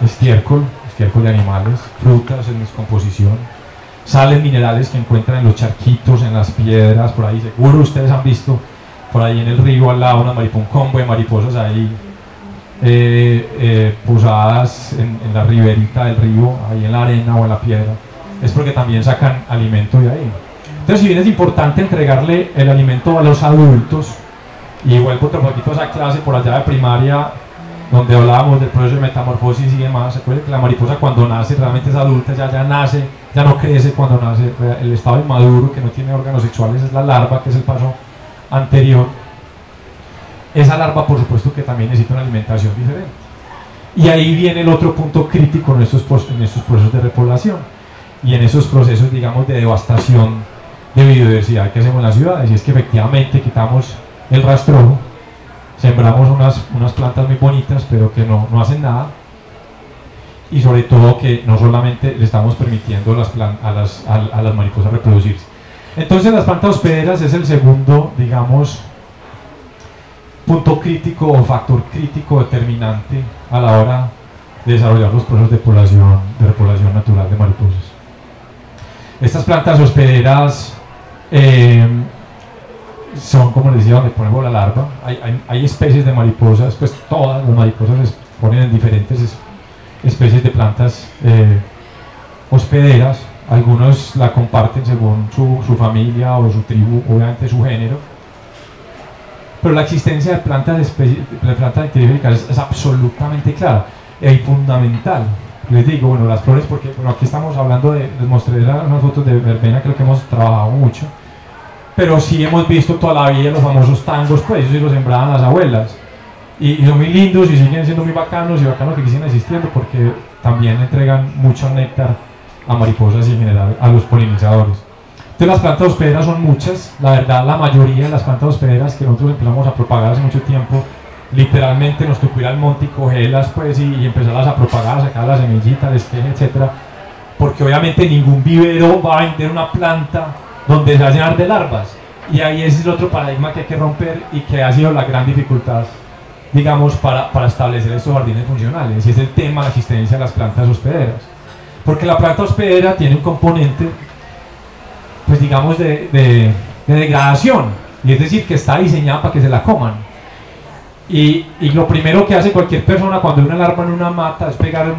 estiércol de animales, frutas en descomposición, sales minerales que encuentran en los charquitos, en las piedras, por ahí seguro ustedes han visto, por ahí en el río al lado, un combo de mariposas ahí posadas en la riberita del río, ahí en la arena o en la piedra, es porque también sacan alimento de ahí. Entonces, si bien es importante entregarle el alimento a los adultos, y vuelvo otro poquito a esa clase por allá de primaria, donde hablábamos del proceso de metamorfosis y demás, se acuerdan que la mariposa cuando nace realmente es adulta, ya nace, ya no crece cuando nace, el estado inmaduro que no tiene órganos sexuales es la larva, que es el paso anterior. Esa larva, por supuesto, que también necesita una alimentación diferente. Y ahí viene el otro punto crítico en estos procesos de repoblación y en esos procesos, digamos, de devastación de biodiversidad que hacemos en las ciudades, y es que efectivamente quitamos el rastrojo, sembramos unas plantas muy bonitas pero que no hacen nada, y sobre todo que no solamente le estamos permitiendo a las mariposas reproducirse. Entonces las plantas hospederas es el segundo, digamos, punto crítico o factor crítico determinante a la hora de desarrollar los procesos de repoblación natural de mariposas. Estas plantas hospederas son, como les decía, donde ponemos la larva. Hay especies de mariposas, pues todas las mariposas se ponen en diferentes especies de plantas hospederas. Algunos la comparten según su familia o su tribu, obviamente su género. Pero la existencia de plantas ectríficas es absolutamente clara y fundamental. Les digo, bueno, las flores, porque bueno, aquí estamos hablando de, les mostré unas fotos de verbena, creo que hemos trabajado mucho. Pero sí hemos visto toda la vida los famosos tangos, pues ellos sí los sembraban las abuelas. Y son muy lindos y siguen siendo muy bacanos, y bacanos que siguen existiendo, porque también entregan mucho néctar a mariposas y en general a los polinizadores. Entonces las plantas hospederas son muchas, la verdad la mayoría de las plantas hospederas que nosotros empezamos a propagar hace mucho tiempo, literalmente nos tocó ir al monte y cogerlas, pues, y empezarlas a propagar, sacar las semillitas, etcétera, porque obviamente ningún vivero va a vender una planta donde se va a llenar de larvas, y ahí es el otro paradigma que hay que romper y que ha sido la gran dificultad, digamos, para establecer estos jardines funcionales, y es el tema de la existencia de las plantas hospederas, porque la planta hospedera tiene un componente, pues digamos, de degradación, y es decir, que está diseñada para que se la coman, y lo primero que hace cualquier persona cuando hay una larva en una mata es pegarse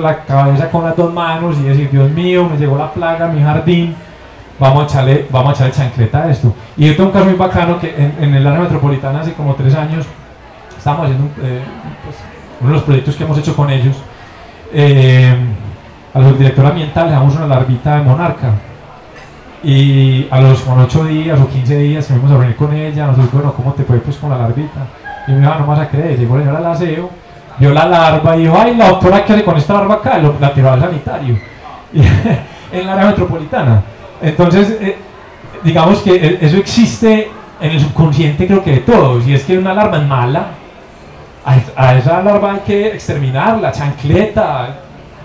la cabeza con las dos manos y decir, Dios mío, me llegó la plaga a mi jardín, vamos a echarle chancleta a esto. Y yo tengo un caso muy bacano que en el área metropolitana hace como 3 años estábamos haciendo pues, uno de los proyectos que hemos hecho con ellos. Al subdirector ambiental le damos una larvita de monarca, y a los 8 días o 15 días que fuimos a reunir con ella, nos dijo, bueno, ¿cómo te fue pues con la larvita? Y me dijo, no vas a creer, llegó la señora del aseo, vio la larva y dijo, ay, la doctora, ¿qué hace con esta larva acá? La tiró al sanitario, en la área metropolitana. Entonces, digamos que eso existe en el subconsciente, creo que de todos, y es que una larva es mala, a esa larva hay que exterminarla, chancleta,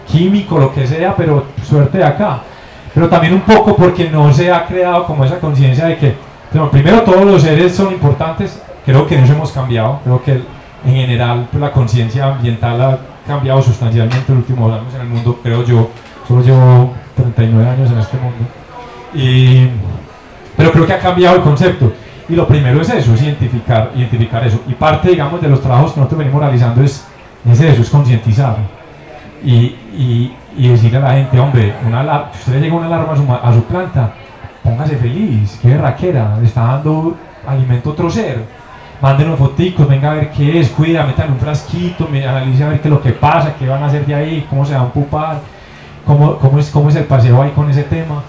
químico, lo que sea, pero suerte de acá. Pero también un poco porque no se ha creado como esa conciencia de que, bueno, primero todos los seres son importantes, creo que en eso hemos cambiado, creo que en general pues, la conciencia ambiental ha cambiado sustancialmente en los últimos años en el mundo, creo yo, solo llevo 39 años en este mundo. Pero creo que ha cambiado el concepto, y lo primero es eso, es identificar eso, y parte, digamos, de los trabajos que nosotros venimos realizando es eso, es concientizar y decirle a la gente, hombre, si usted le llega una larva a su planta, póngase feliz, qué berraquera, le está dando alimento a otro ser, mándenos foticos, venga a ver qué es, cuida, métanle un frasquito, analice a ver qué es lo que pasa, qué van a hacer de ahí, cómo se van a empupar, cómo es el paseo ahí con ese tema.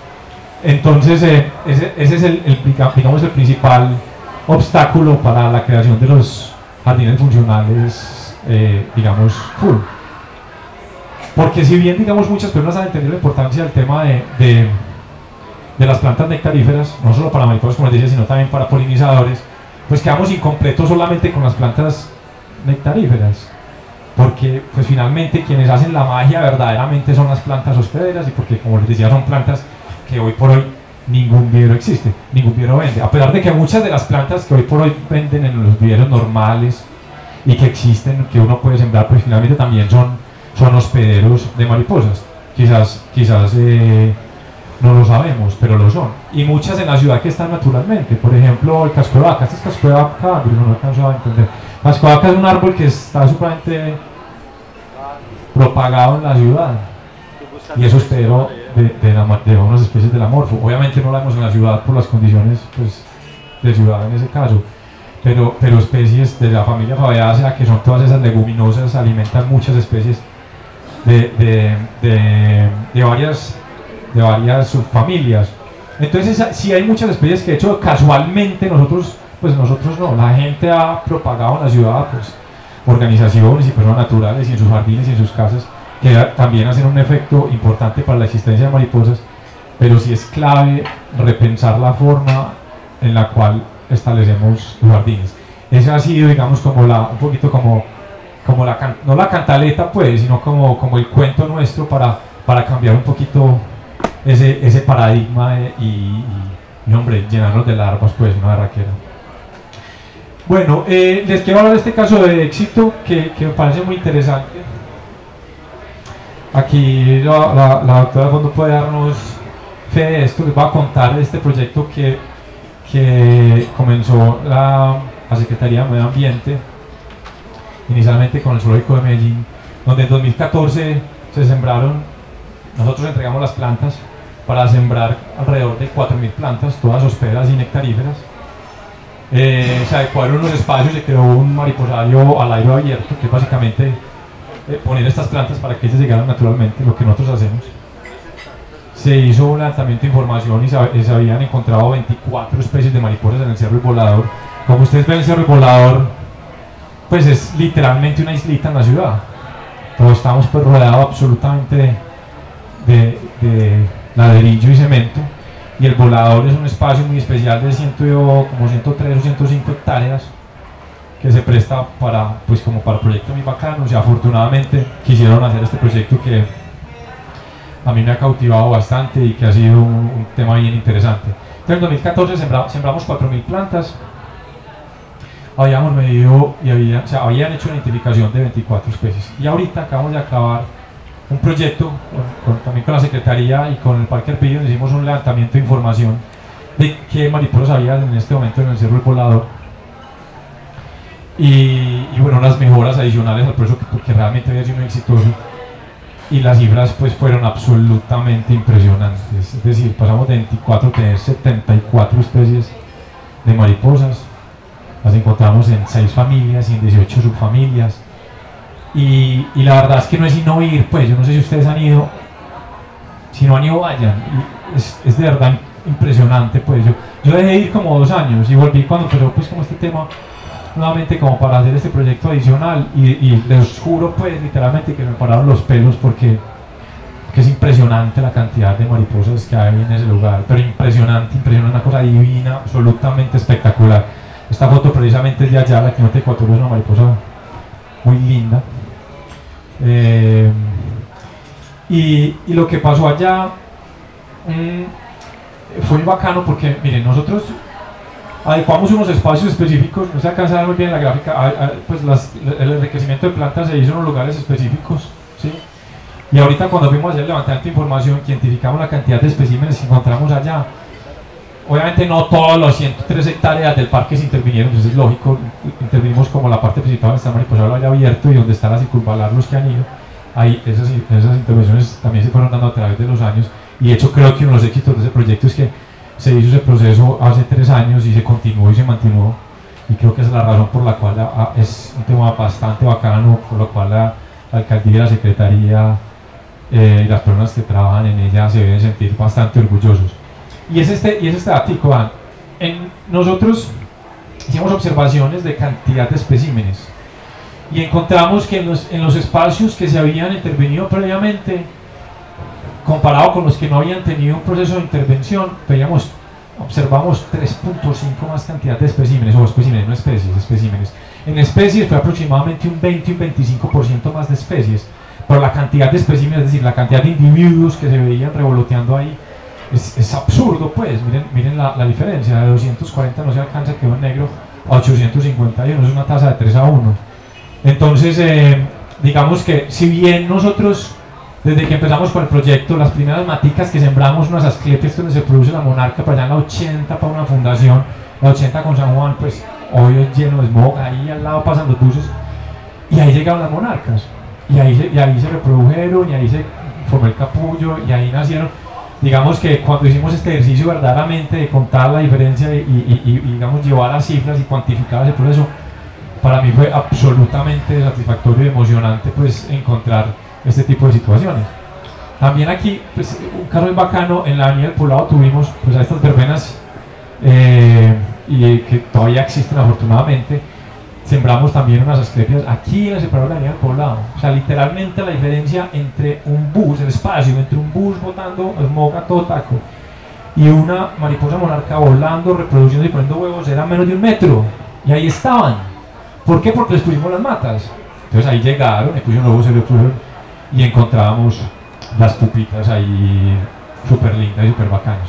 Entonces ese es digamos, el principal obstáculo para la creación de los jardines funcionales, digamos, full. Porque si bien, digamos, muchas personas han entendido la importancia del tema de las plantas nectaríferas, no solo para mariposas, como les decía, sino también para polinizadores, pues quedamos incompletos solamente con las plantas nectaríferas. Porque pues finalmente quienes hacen la magia verdaderamente son las plantas hospederas, y porque, como les decía, son plantas que hoy por hoy ningún vivero existe, ningún vivero vende, a pesar de que muchas de las plantas que hoy por hoy venden en los viveros normales y que existen, que uno puede sembrar, pues finalmente también son hospederos de mariposas, quizás no lo sabemos, pero lo son, y muchas en la ciudad que están naturalmente, por ejemplo el casco de vaca. Este es casco de vaca, pero no alcanzo a entender. Casco de vaca es un árbol que está supremamente propagado en la ciudad, y es hospedero de unas especies de la morfo. Obviamente no la vemos en la ciudad por las condiciones pues, de ciudad en ese caso, pero especies de la familia Fabaceae, que son todas esas leguminosas, alimentan muchas especies de varias subfamilias. Entonces sí hay muchas especies que de hecho casualmente nosotros no, la gente ha propagado en la ciudad pues, organizaciones y personas naturales y en sus jardines y en sus casas que también hacen un efecto importante para la existencia de mariposas, pero sí es clave repensar la forma en la cual establecemos los jardines. Esa ha sido, digamos, como no la cantaleta pues, sino como el cuento nuestro para cambiar un poquito ese paradigma y hombre, llenarnos de larvas pues, una barraquera. Bueno, les quiero hablar de este caso de éxito que me parece muy interesante. Aquí la doctora de fondo puede darnos fe de esto. Les voy a contar de este proyecto que comenzó la Secretaría de Medio Ambiente inicialmente con el Zoológico de Medellín, donde en 2014 se sembraron, nosotros entregamos las plantas para sembrar alrededor de 4.000 plantas, todas hospederas y nectaríferas. Se adecuaron los espacios, se creó un mariposario al aire abierto, que básicamente poner estas plantas para que ellas llegaran naturalmente, lo que nosotros hacemos. Se hizo un lanzamiento de información y se habían encontrado 24 especies de mariposas en el Cerro el Volador. Como ustedes ven, el Cerro el Volador pues es literalmente una islita en la ciudad. Todos estamos pues, rodeados absolutamente de ladrillo y cemento, y el Volador es un espacio muy especial de 103 o 105 hectáreas que se presta para, pues, como para proyectos muy bacanos, y afortunadamente quisieron hacer este proyecto que a mí me ha cautivado bastante y que ha sido un tema bien interesante. Entonces en 2014 sembramos 4.000 plantas, habíamos medido y habían hecho una identificación de 24 especies, y ahorita acabamos de acabar un proyecto también con la Secretaría y con el Parque del Pierido, donde hicimos un levantamiento de información de qué mariposas había en este momento en el Cerro el Volador. Y bueno, las mejoras adicionales al proceso, porque realmente había sido muy exitoso, y las cifras pues fueron absolutamente impresionantes. Es decir, pasamos de 24 a tener 74 especies de mariposas, las encontramos en 6 familias y en 18 subfamilias, y la verdad es que no es sino ir, pues yo no sé si ustedes han ido, si no han ido vayan, es de verdad impresionante. Pues yo dejé de ir como 2 años y volví cuando empezó pues como este tema nuevamente como para hacer este proyecto adicional, y les juro pues literalmente que me pararon los pelos porque es impresionante la cantidad de mariposas que hay en ese lugar, pero impresionante, una cosa divina, absolutamente espectacular. Esta foto precisamente es de allá, la que no te cuatro, es una mariposa muy linda. Y lo que pasó allá fue muy bacano porque miren, nosotros adecuamos unos espacios específicos, no se alcanza a ver muy bien la gráfica, pues el enriquecimiento de plantas se hizo en unos lugares específicos, ¿sí? Y ahorita cuando fuimos a hacer el levantamiento de información, identificamos la cantidad de especímenes que encontramos allá. Obviamente no todas las 103 hectáreas del parque se intervinieron, entonces es lógico, intervinimos como la parte principal donde está el mariposario al aire abierto y donde están las circunvalar los que han ido, ahí esas intervenciones también se fueron dando a través de los años, y de hecho creo que uno de los éxitos de ese proyecto es que se hizo ese proceso hace 3 años y se continuó y se mantuvo, y creo que esa es la razón por la cual es un tema bastante bacano, por lo cual la alcaldía, la secretaría y las personas que trabajan en ella se deben sentir bastante orgullosos. Y es este ático, nosotros hicimos observaciones de cantidad de especímenes y encontramos que en los espacios que se habían intervenido previamente, comparado con los que no habían tenido un proceso de intervención, observamos 3.5 más cantidad de especímenes, o especímenes, no especies, especímenes. En especies fue aproximadamente un 20 y un 25% más de especies, pero la cantidad de especímenes, es decir, la cantidad de individuos que se veían revoloteando ahí, es absurdo, pues, miren la diferencia, de 240 no se alcanza, quedó en negro, a 851, es una tasa de 3:1. Entonces, digamos que si bien nosotros, desde que empezamos con el proyecto, las primeras maticas que sembramos, unas asclepias donde se produce la monarca, para allá en la 80 para una fundación, la 80 con San Juan, pues obvio lleno de smog, ahí al lado pasan los buses, y ahí llegaron las monarcas, y ahí se reprodujeron, y ahí se formó el capullo y ahí nacieron. Digamos que cuando hicimos este ejercicio verdaderamente de contar la diferencia y digamos llevar las cifras y cuantificar ese proceso, para mí fue absolutamente satisfactorio y emocionante pues encontrar este tipo de situaciones. También aquí, pues, un carro bacano, en la avenida del Poblado tuvimos pues a estas verbenas y que todavía existen afortunadamente. Sembramos también unas asclepias aquí en el separador de la avenida del Poblado. O sea, literalmente la diferencia entre un bus, el espacio entre un bus botando esmoga todo taco y una mariposa monarca volando, reproduciendo y poniendo huevos, era menos de 1 metro. Y ahí estaban. ¿Por qué? Porque les pusimos las matas. Entonces ahí llegaron, le pusieron huevos, se le pusieron y encontrábamos las pupitas ahí súper lindas y súper bacanas.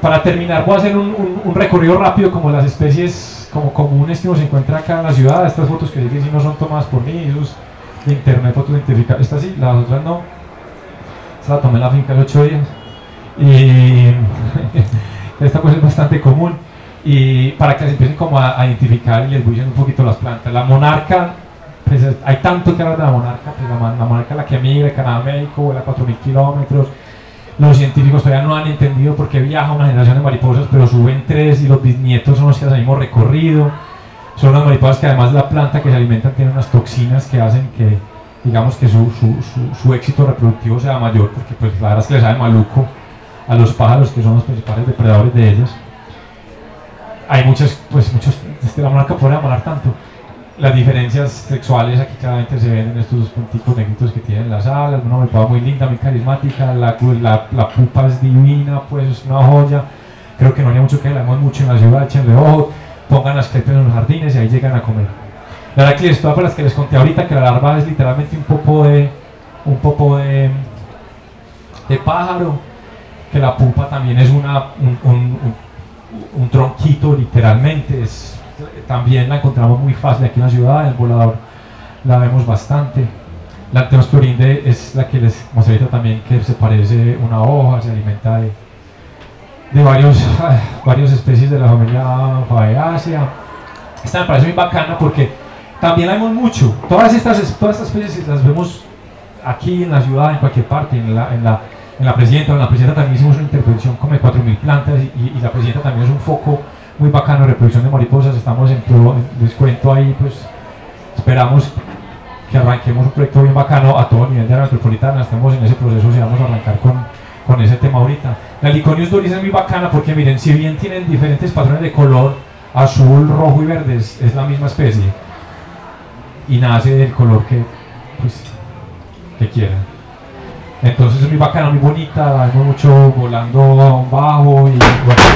Para terminar voy a hacer un recorrido rápido como las especies como comunes que uno se encuentra acá en la ciudad. Estas fotos que sí no son tomadas por mí, de internet, fotos identificadas. Estas sí, las otras no. Esta la tomé en la finca hace 8 días. Y esta pues es bastante común. Y para que se empiecen como a identificar y les voy diciendo un poquito las plantas. La monarca, pues hay tanto que hablar de la monarca, pues la monarca es la que migra, Canadá, México, vuela 4000 kilómetros. Los científicos todavía no han entendido por qué viaja una generación de mariposas, pero suben 3 y los bisnietos son los que hacen el mismo recorrido. Son las mariposas que además de la planta que se alimentan tienen unas toxinas que hacen que, digamos, que su éxito reproductivo sea mayor, porque pues la verdad es que les sabe maluco a los pájaros que son los principales depredadores de ellas. Hay muchas, pues muchos, la monarca podría amar tanto. Las diferencias sexuales aquí claramente se ven en estos 2 puntitos negritos que tienen las alas. Una mariposa muy linda, muy carismática, la pupa es divina, pues es una joya. Creo que no había mucho que hablamos mucho en la ciudad, echenle ojo, pongan las clepias en los jardines y ahí llegan a comer. La Araclistoa, para las que les conté ahorita, que la larva es literalmente un poco de pájaro, que la pupa también es un tronquito literalmente, es... También la encontramos muy fácil aquí en la ciudad, en el volador la vemos bastante. La Uranide es la que les mostré ahorita también, que se parece una hoja, se alimenta de varias especies de la familia Fabaceae. Esta me parece muy bacana porque también la vemos mucho. Todas estas especies las vemos aquí en la ciudad, en cualquier parte, en la Presidenta. En la Presidenta también hicimos una intervención como de 4000 plantas y la Presidenta también es un foco muy bacano, reproducción de mariposas. Estamos en descuento ahí, pues esperamos que arranquemos un proyecto bien bacano a todo nivel de la metropolitana. Estamos en ese proceso y vamos a arrancar con ese tema ahorita. La Heliconius doris es muy bacana porque miren, si bien tienen diferentes patrones de color, azul, rojo y verde, es la misma especie y nace del color que, pues, que quieran. Entonces es muy bacana, muy bonita, la vemos mucho volando bajo y bueno.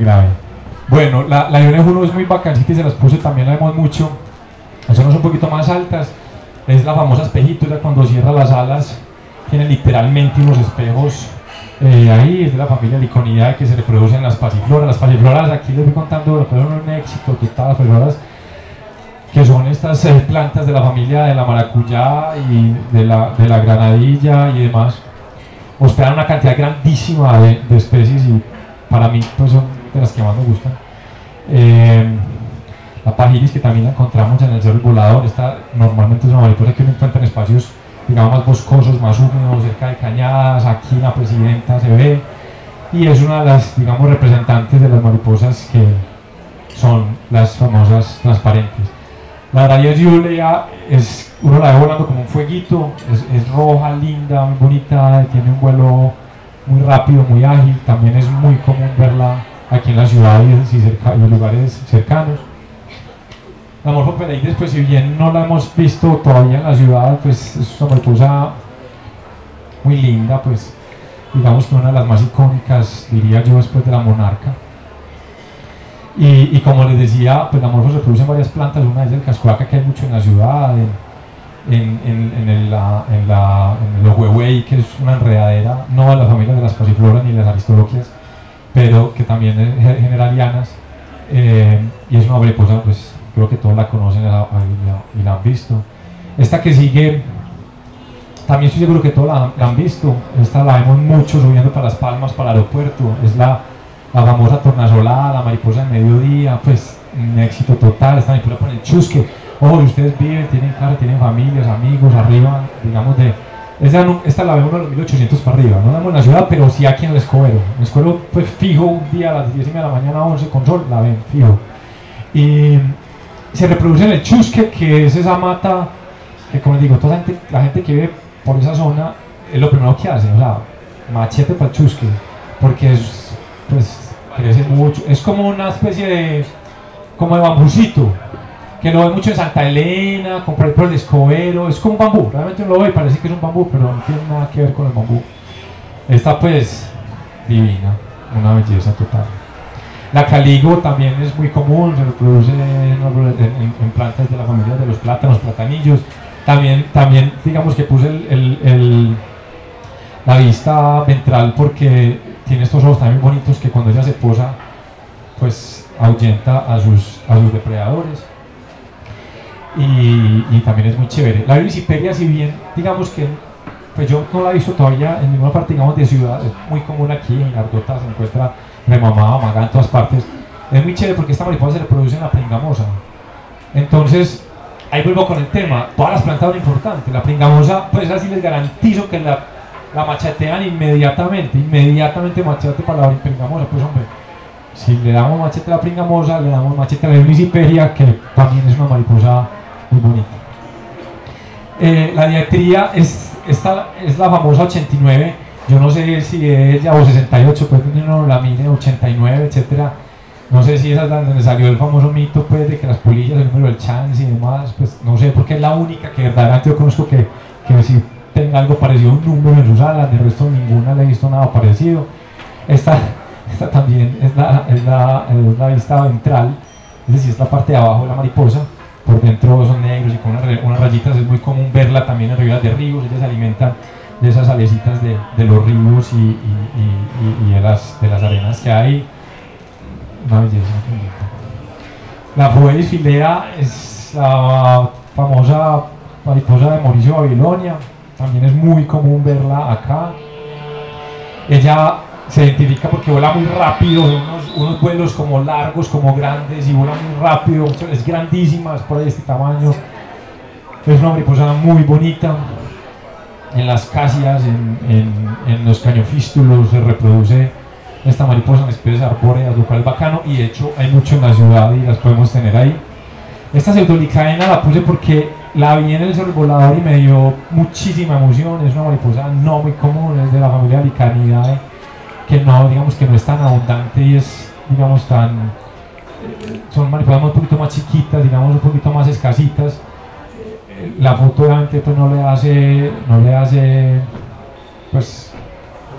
Grave. Bueno, la INF1 es muy bacancita y se las puse, también la vemos mucho. Son un poquito más altas, es la famosa espejito, ya cuando cierra las alas tiene literalmente unos espejos ahí. Es de la familia Heliconidae, que se reproducen las pasifloras. Las pasifloras, aquí les voy contando, son un éxito total. Las pasifloras, que son estas plantas de la familia de la maracuyá y de la granadilla y demás, hospedan una cantidad grandísima de especies y para mí pues son de las que más me gustan. La pajiris, que también la encontramos en el Cerro el Volador. Esta normalmente es una mariposa que uno encuentra en espacios, digamos, más boscosos, más húmedos, cerca de cañadas. Aquí la Presidenta se ve y es una de las, digamos, representantes de las mariposas que son las famosas transparentes. La Radius Iulea es, uno la ve volando como un fueguito, es roja, linda, muy bonita, tiene un vuelo muy rápido, muy ágil. También es muy común verla aquí en la ciudad y en lugares cercanos. La Morfopeleides, pues si bien no la hemos visto todavía en la ciudad, pues es una mariposa muy linda, pues digamos que una de las más icónicas, diría yo, después de la monarca. Y como les decía, pues la morfo se produce en varias plantas. Una es el cascuaca, que hay mucho en la ciudad, en el ohuehuey, que es una enredadera, no a las familias de las pasifloras ni de las aristoloquias, pero que también generalianas. y es una mariposa, pues creo que todos la conocen y la han visto. Esta que sigue, también estoy seguro que todos la han visto. Esta la vemos mucho subiendo para Las Palmas, para el aeropuerto. Es la famosa tornasolada, la mariposa del mediodía, pues un éxito total. Esta mariposa con el chusque. Ojo, si ustedes viven, tienen casa, tienen familias, amigos, arriba, digamos de... Esta la vemos de los 1800 para arriba, no la vemos en la ciudad, pero sí aquí en el Escobero. En el Escobero, pues fijo, un día a las 10:30 de la mañana, 11 con sol, la ven, fijo. Y se reproduce en el chusque, que es esa mata, que como les digo, toda la gente que vive por esa zona, es lo primero que hace, o sea, machete para el chusque, porque es, pues, crece mucho, es como una especie de, como de bambucito, que lo ve mucho en Santa Elena, comprar por el Escobero, es como un bambú, realmente uno lo ve y parece que es un bambú, pero no tiene nada que ver con el bambú. Esta pues, divina, una belleza total. La caligo también es muy común, se reproduce en plantas de la familia de los plátanos, platanillos. También digamos que puse la vista ventral porque tiene estos ojos también bonitos que cuando ella se posa, pues ahuyenta a sus depredadores. Y también es muy chévere. La Erisipelia, si bien, digamos que pues yo no la he visto todavía en ninguna parte, digamos, de ciudad, es muy común aquí, en Ardota se encuentra remamada, amagada en todas partes. Es muy chévere porque esta mariposa se reproduce en la pringamosa. Entonces, ahí vuelvo con el tema, todas las plantas son importantes. La pringamosa, pues así les garantizo que la machetean inmediatamente machete para la pringamosa, pues hombre. Si le damos machete a la pringamosa, le damos machete a la Erisipelia, que también es una mariposa muy bonita. La diatría es la famosa 89, yo no sé si es ya o 68, pues uno la mide 89, etcétera. No sé si esa es donde salió el famoso mito pues, de que las polillas, el número del chance y demás, pues no sé, porque es la única que verdaderamente yo conozco que si tenga algo parecido a un número en sus alas, de resto ninguna le he visto nada parecido. Esta también es la vista ventral, es decir, es la parte de abajo de la mariposa. Por dentro son negros y con unas rayitas. Es muy común verla también en riberas de ríos. Ellas se alimentan de esas alecitas de los ríos y de las arenas que hay. Una belleza. La Foelis filea es la famosa mariposa de Mauricio Babilonia. También es muy común verla acá. Ella se identifica porque vuela muy rápido, unos vuelos como largos, como grandes, y vuela muy rápido, es grandísima, es por ahí este tamaño. Es una mariposa muy bonita. En las casias, en los cañofístulos se reproduce esta mariposa en especies arbóreas, lo cual es bacano, y de hecho hay mucho en la ciudad y las podemos tener ahí. Esta pseudolicaena la puse porque la vi en el Cerro el Volador y me dio muchísima emoción. Es una mariposa no muy común, es de la familia Lycaenidae, que no, digamos que no es tan abundante y es, digamos, tan... son mariposas un poquito más chiquitas, digamos, un poquito más escasitas. La foto obviamente pues no le hace pues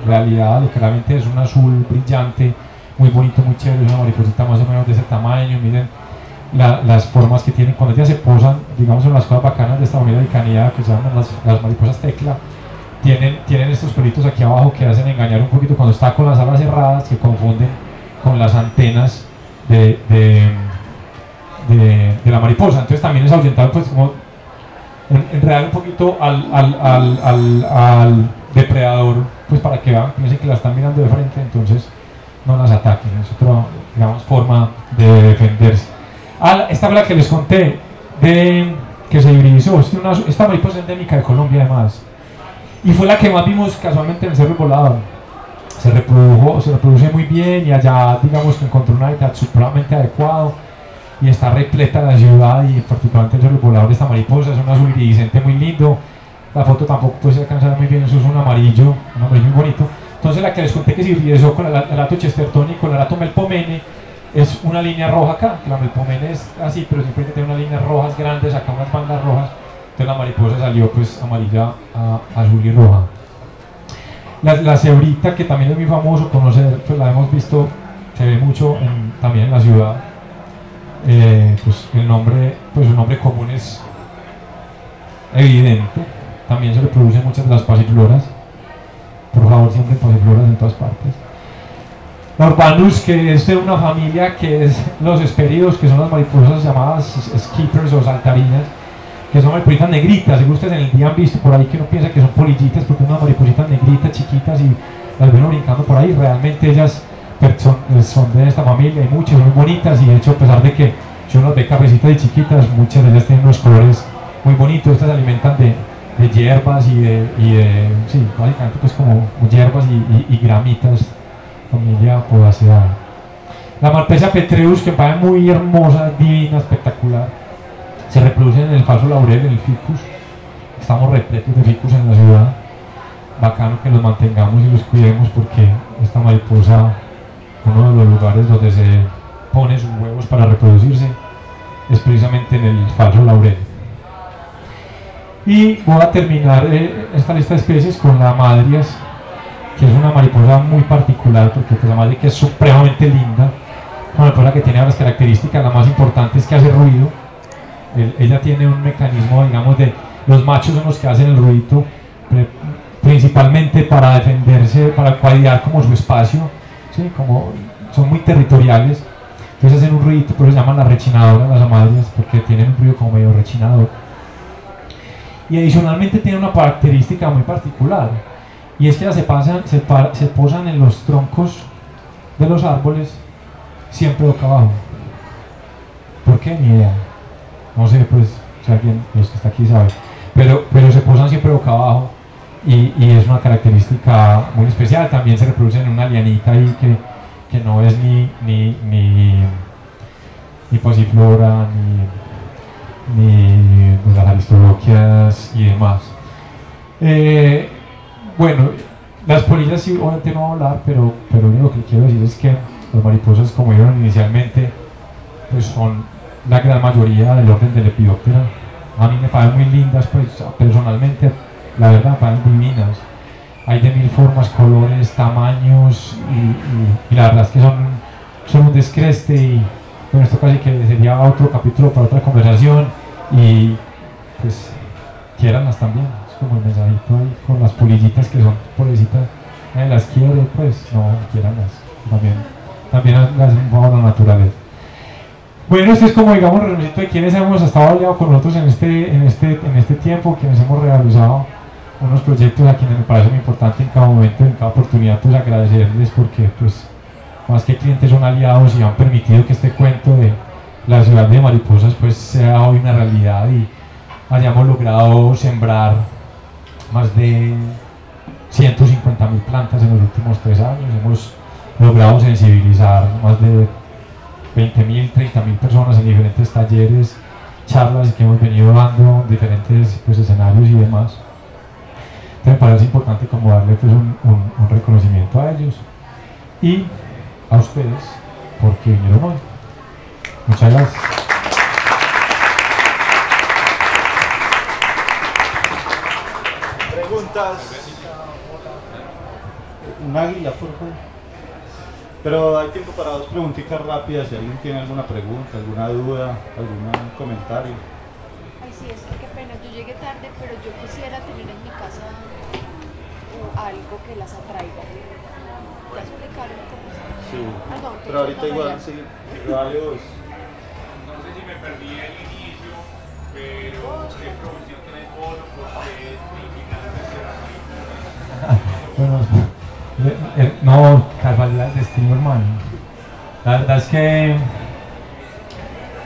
realidad lo que realmente es, un azul brillante, muy bonito, muy chévere. Es una mariposita más o menos de ese tamaño. Miren las formas que tienen cuando ellas se posan, digamos, son las cosas bacanas de esta familia de Lycaenidae, que se llaman las mariposas tecla. Tienen estos pelitos aquí abajo que hacen engañar un poquito cuando está con las alas cerradas, que confunden con las antenas de la mariposa. Entonces también es ahuyentar, pues como enredar un poquito al depredador, pues para que vean, piensen que la están mirando de frente, entonces no las ataquen. Es otra, digamos, forma de defenderse. Esta fue la que les conté, que se hibridizó. Esta mariposa es endémica de Colombia además. Y fue la que más vimos casualmente en el Cerro el Volador. Se reproduce muy bien y allá, digamos, que encontró un hábitat supremamente adecuado y está repleta la ciudad, y particularmente el Cerro el Volador. Esta mariposa es un azul iridiscente muy lindo. La foto tampoco puede alcanzar muy bien, eso es un amarillo muy bonito. Entonces la que les conté que se iridizó con el erato chestertoni y con el erato melpomene es una línea roja acá. La melpomene es así, pero siempre tiene unas líneas rojas grandes, acá unas bandas rojas. Entonces la mariposa salió pues amarilla, azul y roja. La cebrita, que también es muy famoso conocer, pues la hemos visto, se ve mucho también en la ciudad. Pues el nombre común es evidente. También se reproducen muchas de las pasifloras. Por favor, siempre pasifloras en todas partes. Norpanus, que es de una familia que es los hesperidos, que son las mariposas llamadas skippers o saltarinas, que son maripositas negritas. Si ustedes en el día han visto por ahí que uno piensa que son polillitas porque son unas maripositas negritas chiquitas y las ven brincando por ahí, realmente ellas son de esta familia, y muchas muy bonitas, y de hecho a pesar de que son unas de cabecitas y chiquitas, muchas de ellas tienen unos colores muy bonitos. Estas se alimentan de hierbas y de sí, básicamente pues como hierbas y gramitas, familia podaceae. La Malpesia petreus, que parece muy hermosa, divina, espectacular, se reproduce en el falso laurel, en el ficus. Estamos repletos de ficus en la ciudad, bacano que los mantengamos y los cuidemos, porque esta mariposa, uno de los lugares donde se pone sus huevos para reproducirse es precisamente en el falso laurel. Y voy a terminar esta lista de especies con la madrias, que es una mariposa muy particular, porque pues, además de que es supremamente linda, una mariposa que tiene las características, la más importante es que hace ruido. Ella tiene un mecanismo, digamos, de los machos son los que hacen el ruido, principalmente para defenderse, para cuidar como su espacio, ¿sí? Como son muy territoriales, entonces hacen un ruido, por eso se llaman las rechinadoras, las amadrias, porque tienen un ruido como medio rechinador. Y adicionalmente tiene una característica muy particular, y es que ellas se posan en los troncos de los árboles siempre boca abajo. ¿Por qué? Ni idea, no sé, pues si alguien de los que está aquí sabe, pero se posan siempre boca abajo, y es una característica muy especial. También se reproducen en una lianita ahí que no es ni pasiflora ni pues, las aristoloquias y demás. Bueno, las polillas sí, obviamente no voy a hablar, pero lo único que quiero decir es que las mariposas, como vieron inicialmente, pues son la gran mayoría del orden de Lepidóptera. A mí me parecen muy lindas, pues personalmente, la verdad, me parecen divinas. Hay de mil formas, colores, tamaños, y la verdad es que son un descreste, y bueno, esto casi que sería otro capítulo para otra conversación, y pues quiéranlas también. Como el mensajito ahí con las polillitas, que son pobrecitas, las quiere, pues no quieran las, también las vamos a la naturaleza. Bueno, esto es como, digamos, el resumen de quienes hemos estado aliados con nosotros en este tiempo, quienes hemos realizado unos proyectos, a quienes me parece muy importante en cada momento, en cada oportunidad, pues agradecerles, porque pues más que clientes son aliados, y han permitido que este cuento de la ciudad de mariposas pues sea hoy una realidad, y hayamos logrado sembrar más de 150.000 plantas en los últimos 3 años, hemos logrado sensibilizar más de 20.000, 30.000 personas en diferentes talleres, charlas que hemos venido dando, diferentes pues, escenarios y demás. Entonces me parece importante como darle pues, un reconocimiento a ellos y a ustedes porque vinieron hoy. Muchas gracias. Un águila, por favor. Pero hay tiempo para 2 preguntitas rápidas. Si alguien tiene alguna pregunta, alguna duda, algún comentario. Ay, sí, es que qué pena, yo llegué tarde, pero yo quisiera tener en mi casa algo que las atraiga. ¿Te explicaron cómo se...? Sí. Perdón, pero ahorita no igual, sí, varios. No sé si me perdí el inicio, pero qué producción tiene oro, porque bueno, no, casualidad del destino, hermano. La verdad es que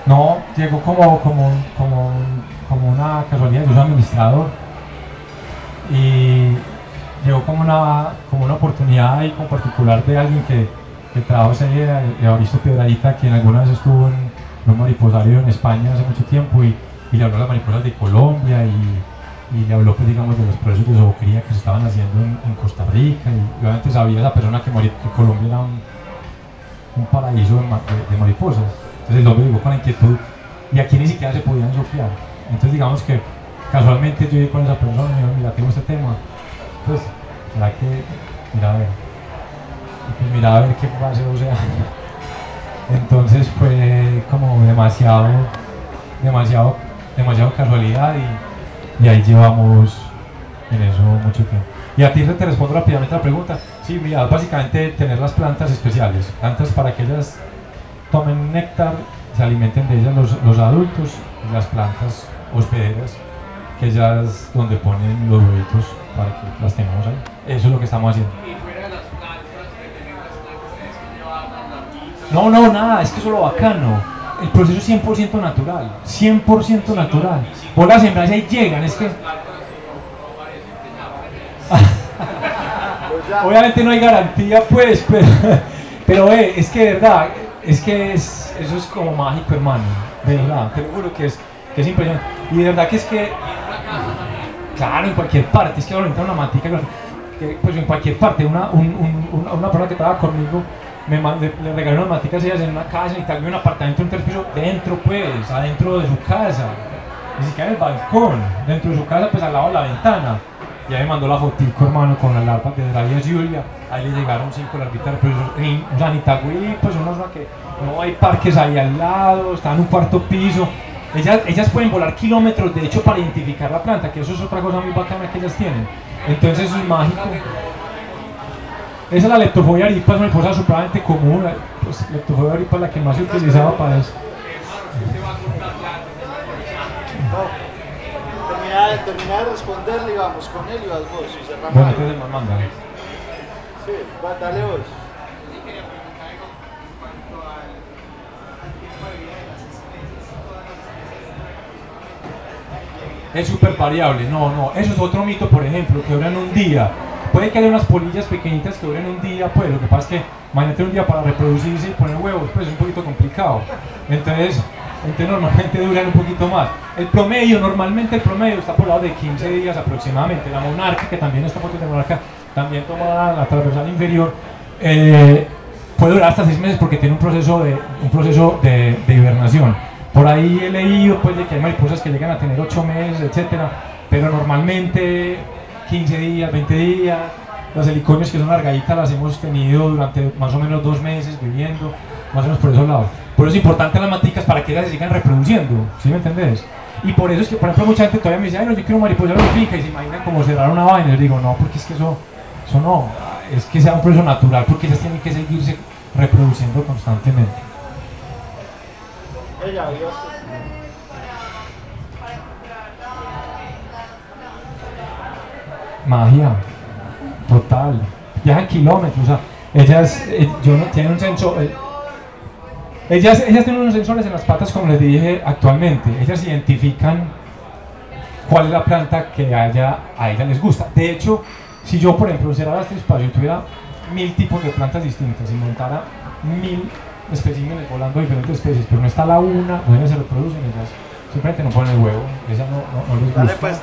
no, llegó como una casualidad. Yo soy administrador y llegó como una oportunidad ahí con particular de alguien que trabaja ahí, Evaristo Piedradita, quien alguna vez estuvo en un mariposario en España hace mucho tiempo, y le habló de las mariposas de Colombia, y le habló, pues, digamos, de los procesos de zoología que se estaban haciendo en Costa Rica, y obviamente sabía esa persona que Colombia era un paraíso de mariposas. Entonces el hombre llegó con inquietud, y aquí ni siquiera se podían surfear. Entonces digamos que casualmente yo llegué con esa persona y me dijo, mira, tengo este tema, pues será que mira a ver, y pues mira a ver qué pasa, o sea. Entonces fue como demasiado casualidad, y ahí llevamos en eso mucho tiempo. Y a ti te respondo rápidamente la pregunta. Sí, mira, básicamente tener las plantas especiales, plantas para que ellas tomen néctar, se alimenten de ellas los adultos, y las plantas hospederas, que ellas donde ponen los huevitos para que las tengamos ahí. Eso es lo que estamos haciendo. No, no, nada, es que eso es lo bacano. El proceso es 100% natural, 100% natural. Vos las sembras y llegan, es que... Obviamente no hay garantía, pues, pero es que de verdad, es que es, eso es como mágico, hermano, de verdad, te lo juro que es impresionante. Y de verdad que es que, claro, en cualquier parte, es que ahorita una matica, pues en cualquier parte, una persona que trabaja conmigo, le regaló unas maticas ellas en una casa y también un apartamento, un tercer piso, dentro pues, adentro de su casa, ni siquiera en el balcón, dentro de su casa pues al lado de la ventana. Ya me mandó la fotico, hermano, con la larva que traía Julia. Ahí le llegaron 5 larvitas, pero o sea, ni Itagüí, pues unos que no hay parques ahí al lado, están en un cuarto piso. Ellas pueden volar kilómetros, de hecho, para identificar la planta, que eso es otra cosa muy bacana que ellas tienen. Entonces eso es mágico. Esa es la Leptofobia Aripa, es una cosa supremamente común. Pues Leptofobia Aripa es la que más se utilizaba para eso. Terminar de responderle y vamos con él y vas vos y cerramos. Bueno, entonces me manda. Sí, dale vos. Sí, quería preguntar algo en cuanto al tiempo de vida de las especies, todas las especies. Es súper variable, no, eso es otro mito, por ejemplo, que duran un día. Puede que haya unas polillas pequeñitas que duren un día, pues lo que pasa es que imagínate un día para reproducirse y poner huevos, pues es un poquito complicado. Entonces normalmente duran un poquito más. Normalmente el promedio está por lado de 15 días aproximadamente. La monarca, que también esta foto de monarca, también tomada la transversal inferior, puede durar hasta 6 meses porque tiene un proceso de hibernación. Por ahí he leído pues, de que hay mariposas que llegan a tener 8 meses, etcétera, pero normalmente 15 días, 20 días. Las heliconios que son largaditas las hemos tenido durante más o menos 2 meses viviendo, más o menos por esos lados. Por eso es importante las maticas para que ellas se sigan reproduciendo, ¿sí me entendés? Y por eso es que, por ejemplo, mucha gente todavía me dice, ay, no, yo quiero un mariposero de finca, y se imaginan como cerrar una vaina. Les digo, no, porque es que eso no, es que sea un proceso natural, porque ellas tienen que seguirse reproduciendo constantemente. Magia. Total, viajan kilómetros, o sea, tienen un sensor, ellas tienen unos sensores en las patas, como les dije actualmente, ellas identifican cuál es la planta que a ellas les gusta. De hecho, si yo, por ejemplo, cerrara este espacio y tuviera 1000 tipos de plantas distintas y montara 1000 especímenes volando de diferentes especies, pero no está la una, no se reproducen, ellas simplemente no ponen el huevo, ellas no les gusta. Dale pues,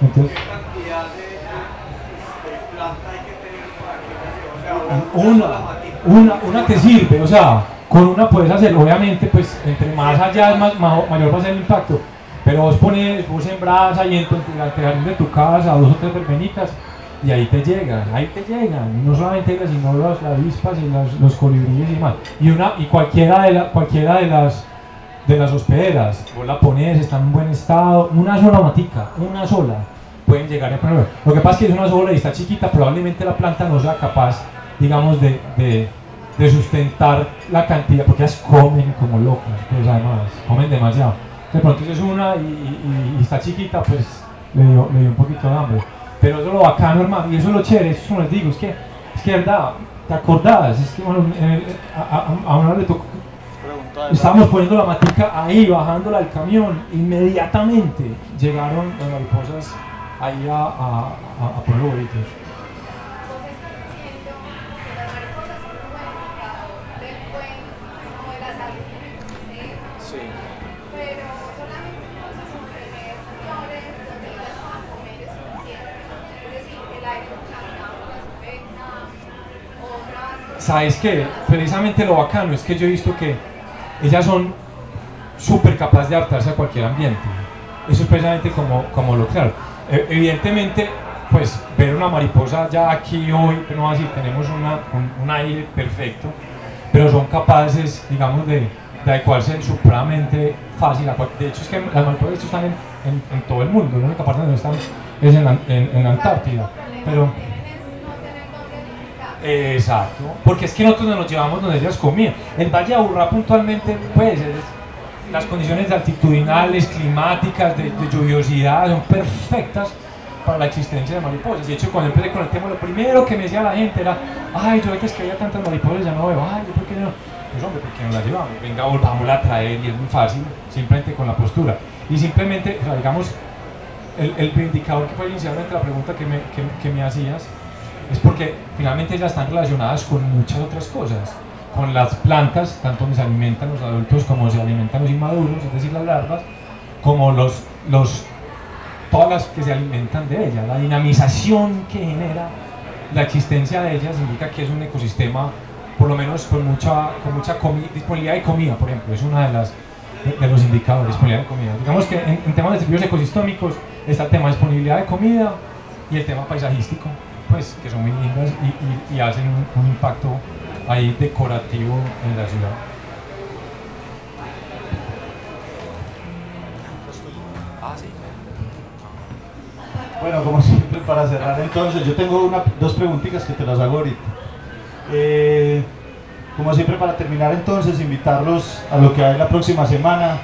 entonces, ¿qué cantidad de planta hay que tener para que una te sirve, o sea, con una puedes hacer, obviamente, pues entre más allá es mayor va a ser el impacto, pero vos sembrás ahí en el jardín de tu casa 2 o 3 verbenitas y ahí te llegan, no solamente ellas, sino las avispas y los colibríes y demás, y cualquiera de las hospederas, vos la pones, está en buen estado, una sola matica, una sola, pueden llegar a poner. Lo que pasa es que es una sola y está chiquita, probablemente la planta no sea capaz, digamos, de sustentar la cantidad, porque ellas comen como locas, pues además, comen demasiado. De pronto si es una y está chiquita, pues le dio un poquito de hambre. Pero eso es lo bacano, hermano, y eso es lo chévere, eso les digo, es que verdad, ¿te acordás? Es que bueno, a una le tocó. Estábamos poniendo la matica ahí, bajándola del camión, inmediatamente llegaron las mariposas ahí a poner huevitos. Sí. Pero solamente entonces son tener flores donde ellas van a comer es suficiente. Es decir, el aire contaminado las afecta, otras... ¿Sabes qué? Precisamente lo bacano es que yo he visto que ellas son súper capaces de adaptarse a cualquier ambiente. Eso es precisamente como lo claro. Evidentemente, pues ver una mariposa ya aquí hoy, no así, tenemos un aire perfecto, pero son capaces, digamos, de adecuarse supremamente fácil. De hecho, es que las mariposas están en todo el mundo, no son capaces de estar es en Antártida. Pero, exacto, porque es que nosotros nos llevamos donde ellas comían. El Valle de Aburrá puntualmente, pues, las condiciones altitudinales, climáticas, de lluviosidad, son perfectas para la existencia de mariposas. De hecho, cuando empecé con el tema, lo primero que me decía la gente era: ay, yo antes que había tantas mariposas, ya no veo, ay, ¿por qué no? Pues hombre, ¿por qué no las llevamos? Venga, volvamos a traer, y es muy fácil, simplemente con la postura. Y simplemente, o sea, digamos, el indicador que fue inicialmente la pregunta que me hacías, es porque finalmente ellas están relacionadas con muchas otras cosas, con las plantas, tanto nos alimentan los adultos como se alimentan los inmaduros, es decir, las larvas, como todas las que se alimentan de ellas. La dinamización que genera la existencia de ellas indica que es un ecosistema, por lo menos con mucha disponibilidad de comida, por ejemplo, es una de las de los indicadores, disponibilidad de comida. Digamos que en temas de servicios ecosistémicos está el tema de disponibilidad de comida y el tema paisajístico, pues, que son muy lindas y hacen un impacto ahí decorativo en la ciudad. Bueno, como siempre, para cerrar, entonces, yo tengo dos preguntitas que te las hago ahorita. Como siempre, para terminar, entonces, invitarlos a lo que hay la próxima semana.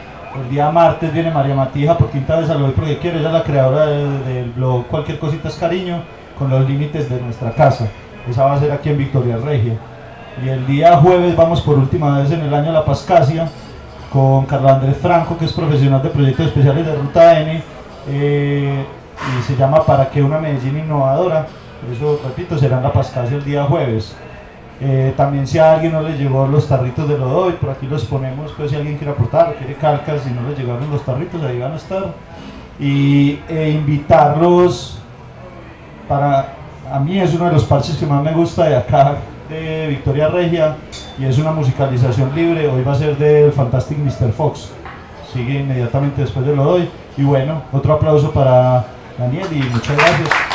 El día martes viene María Matija por quinta vez a Lo Doy Porque Quiero. Ella es la creadora del blog Cualquier Cositas Cariño, con Los Límites de Nuestra Casa. Esa va a ser aquí en Victoria Regia. Y el día jueves vamos por última vez en el año a La Pascasia con Carlos Andrés Franco, que es profesional de proyectos especiales de Ruta N, y se llama Para qué una Medellín innovadora. Eso, repito, será en La Pascasia el día jueves. También, si a alguien no le llegó los tarritos de Lo Doy, por aquí los ponemos, pues si alguien quiere aportar, quiere calcas, si no les llegaron los tarritos, ahí van a estar. Y invitarlos. A mí es uno de los parches que más me gusta de acá, de Victoria Regia, y es una musicalización libre. Hoy va a ser del Fantastic Mr. Fox, sigue inmediatamente después de Lo Doy. Y bueno, otro aplauso para Daniel y muchas gracias.